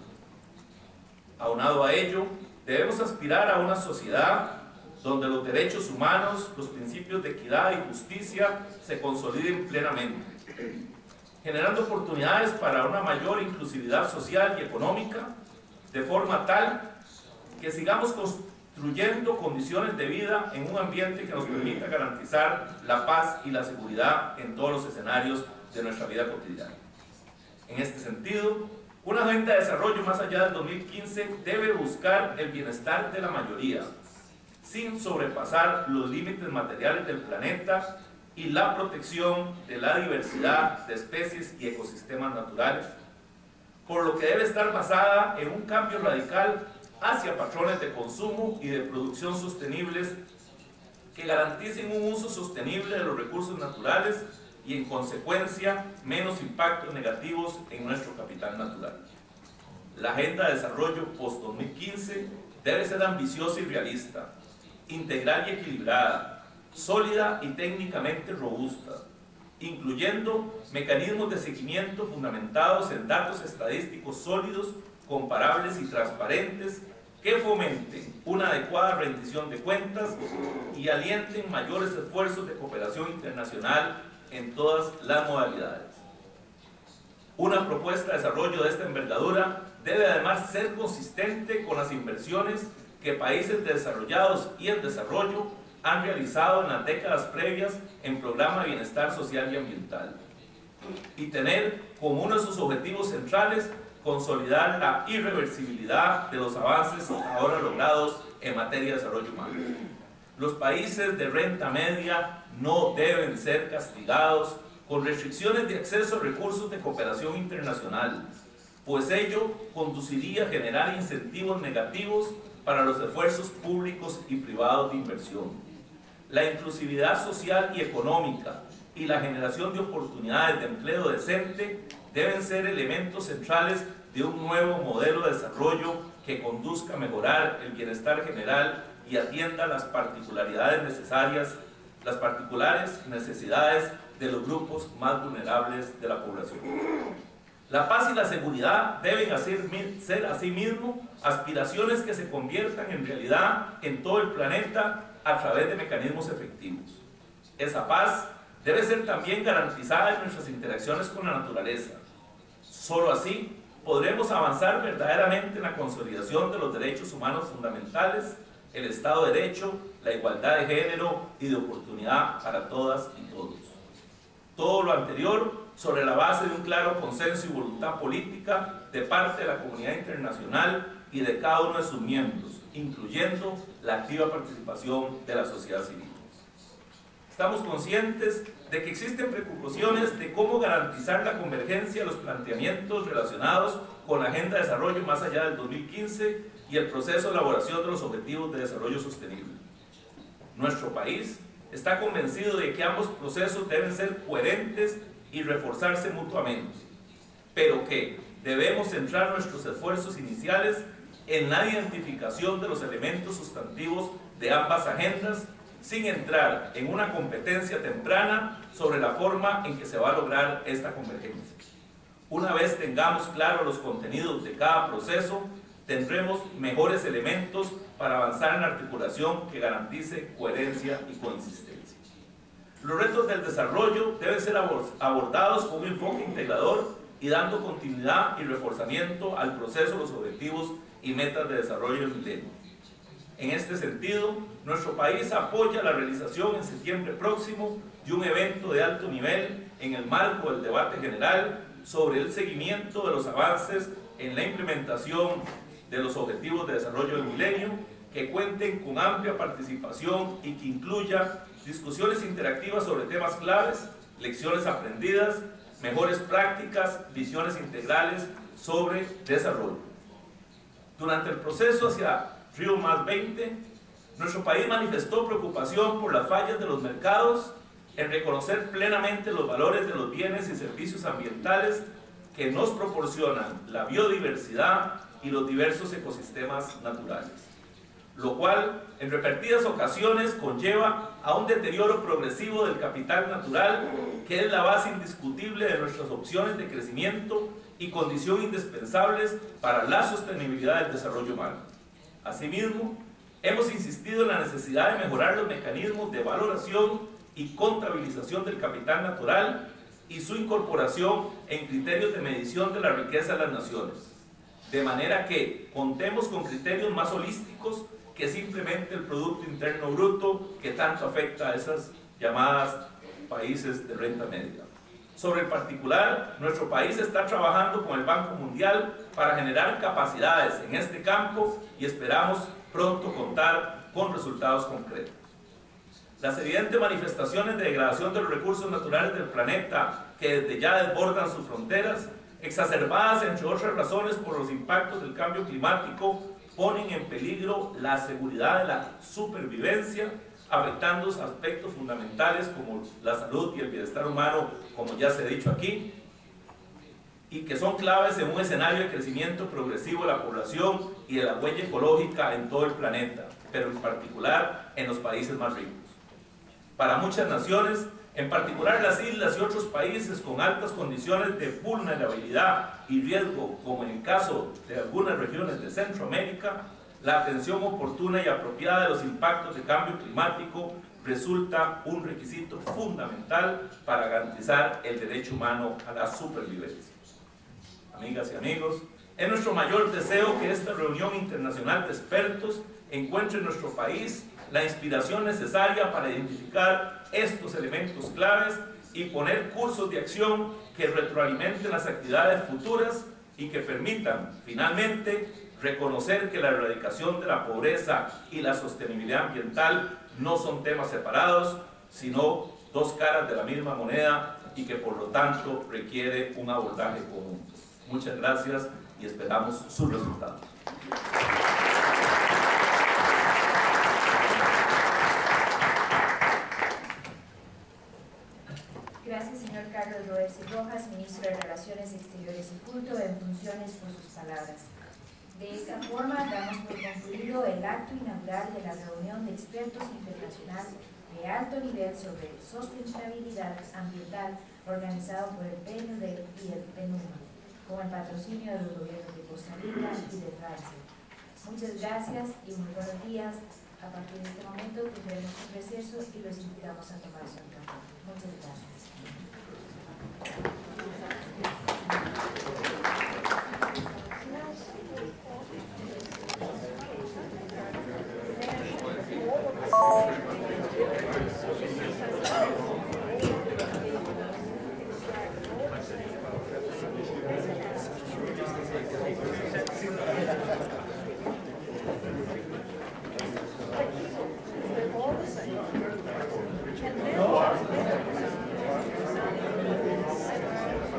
Aunado a ello, debemos aspirar a una sociedad donde los derechos humanos, los principios de equidad y justicia se consoliden plenamente, generando oportunidades para una mayor inclusividad social y económica, de forma tal que sigamos construyendo condiciones de vida en un ambiente que nos permita garantizar la paz y la seguridad en todos los escenarios de nuestra vida cotidiana. En este sentido, una agenda de desarrollo más allá del 2015 debe buscar el bienestar de la mayoría, sin sobrepasar los límites materiales del planeta y la protección de la diversidad de especies y ecosistemas naturales, por lo que debe estar basada en un cambio radical hacia patrones de consumo y de producción sostenibles que garanticen un uso sostenible de los recursos naturales y, en consecuencia, menos impactos negativos en nuestro capital natural. La Agenda de Desarrollo post-2015 debe ser ambiciosa y realista, integral y equilibrada, sólida y técnicamente robusta, incluyendo mecanismos de seguimiento fundamentados en datos estadísticos sólidos, comparables y transparentes que fomenten una adecuada rendición de cuentas y alienten mayores esfuerzos de cooperación internacional en todas las modalidades. Una propuesta de desarrollo de esta envergadura debe además ser consistente con las inversiones que países desarrollados y en desarrollo han realizado en las décadas previas en programa de bienestar social y ambiental, y tener como uno de sus objetivos centrales consolidar la irreversibilidad de los avances ahora logrados en materia de desarrollo humano. Los países de renta media no deben ser castigados con restricciones de acceso a recursos de cooperación internacional, pues ello conduciría a generar incentivos negativos para los esfuerzos públicos y privados de inversión. La inclusividad social y económica y la generación de oportunidades de empleo decente deben ser elementos centrales de un nuevo modelo de desarrollo que conduzca a mejorar el bienestar general y atienda las particulares necesidades de los grupos más vulnerables de la población. La paz y la seguridad deben ser asimismo aspiraciones que se conviertan en realidad en todo el planeta a través de mecanismos efectivos. Esa paz debe ser también garantizada en nuestras interacciones con la naturaleza. Solo así podremos avanzar verdaderamente en la consolidación de los derechos humanos fundamentales, el Estado de Derecho, la igualdad de género y de oportunidad para todas y todos. Todo lo anterior sobre la base de un claro consenso y voluntad política de parte de la comunidad internacional y de cada uno de sus miembros, incluyendo la activa participación de la sociedad civil. Estamos conscientes de que existen preocupaciones de cómo garantizar la convergencia de los planteamientos relacionados con la Agenda de Desarrollo más allá del 2015 y el proceso de elaboración de los Objetivos de Desarrollo Sostenible. Nuestro país está convencido de que ambos procesos deben ser coherentes y reforzarse mutuamente, pero que debemos centrar nuestros esfuerzos iniciales en la identificación de los elementos sustantivos de ambas agendas, sin entrar en una competencia temprana sobre la forma en que se va a lograr esta convergencia. Una vez tengamos claros los contenidos de cada proceso, tendremos mejores elementos para avanzar en la articulación que garantice coherencia y consistencia. Los retos del desarrollo deben ser abordados con un enfoque integrador y dando continuidad y reforzamiento al proceso, los objetivos y metas de desarrollo del milenio. En este sentido, nuestro país apoya la realización en septiembre próximo de un evento de alto nivel en el marco del debate general sobre el seguimiento de los avances en la implementación de los Objetivos de Desarrollo del Milenio, que cuenten con amplia participación y que incluya discusiones interactivas sobre temas claves, lecciones aprendidas, mejores prácticas, visiones integrales sobre desarrollo. Durante el proceso hacia Rio+20, nuestro país manifestó preocupación por las fallas de los mercados en reconocer plenamente los valores de los bienes y servicios ambientales que nos proporcionan la biodiversidad y los diversos ecosistemas naturales, lo cual en repetidas ocasiones conlleva a un deterioro progresivo del capital natural, que es la base indiscutible de nuestras opciones de crecimiento y condición indispensables para la sostenibilidad del desarrollo humano. Asimismo, hemos insistido en la necesidad de mejorar los mecanismos de valoración y contabilización del capital natural y su incorporación en criterios de medición de la riqueza de las naciones, de manera que contemos con criterios más holísticos que simplemente el Producto Interno Bruto, que tanto afecta a esas llamadas países de renta media. Sobre el particular, nuestro país está trabajando con el Banco Mundial para generar capacidades en este campo y esperamos pronto contar con resultados concretos. Las evidentes manifestaciones de degradación de los recursos naturales del planeta, que desde ya desbordan sus fronteras, exacerbadas entre otras razones por los impactos del cambio climático, ponen en peligro la seguridad de la supervivencia, afectando aspectos fundamentales como la salud y el bienestar humano, como ya se ha dicho aquí, y que son claves en un escenario de crecimiento progresivo de la población y de la huella ecológica en todo el planeta, pero en particular en los países más ricos. Para muchas naciones, en particular las islas y otros países con altas condiciones de vulnerabilidad y riesgo, como en el caso de algunas regiones de Centroamérica, la atención oportuna y apropiada de los impactos de cambio climático resulta un requisito fundamental para garantizar el derecho humano a la supervivencia. Amigas y amigos, es nuestro mayor deseo que esta reunión internacional de expertos encuentre en nuestro país la inspiración necesaria para identificar estos elementos claves y poner cursos de acción que retroalimenten las actividades futuras y que permitan, finalmente, reconocer que la erradicación de la pobreza y la sostenibilidad ambiental no son temas separados, sino dos caras de la misma moneda y que, por lo tanto, requiere un abordaje común. Muchas gracias y esperamos sus resultados. Gracias, señor Carlos Rubens Romas, ministro de Relaciones Exteriores y Culto, en funciones, por sus palabras. De esta forma, damos por concluido el acto inaugural de la reunión de expertos internacionales de alto nivel sobre sostenibilidad ambiental, organizado por el PNUD y el PNUMA. con el patrocinio de los gobiernos de Costa Rica y de Francia. Muchas gracias y muy buenos días. A partir de este momento tendremos un receso y los invitamos a tomar su café. Muchas gracias.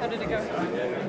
How did it go?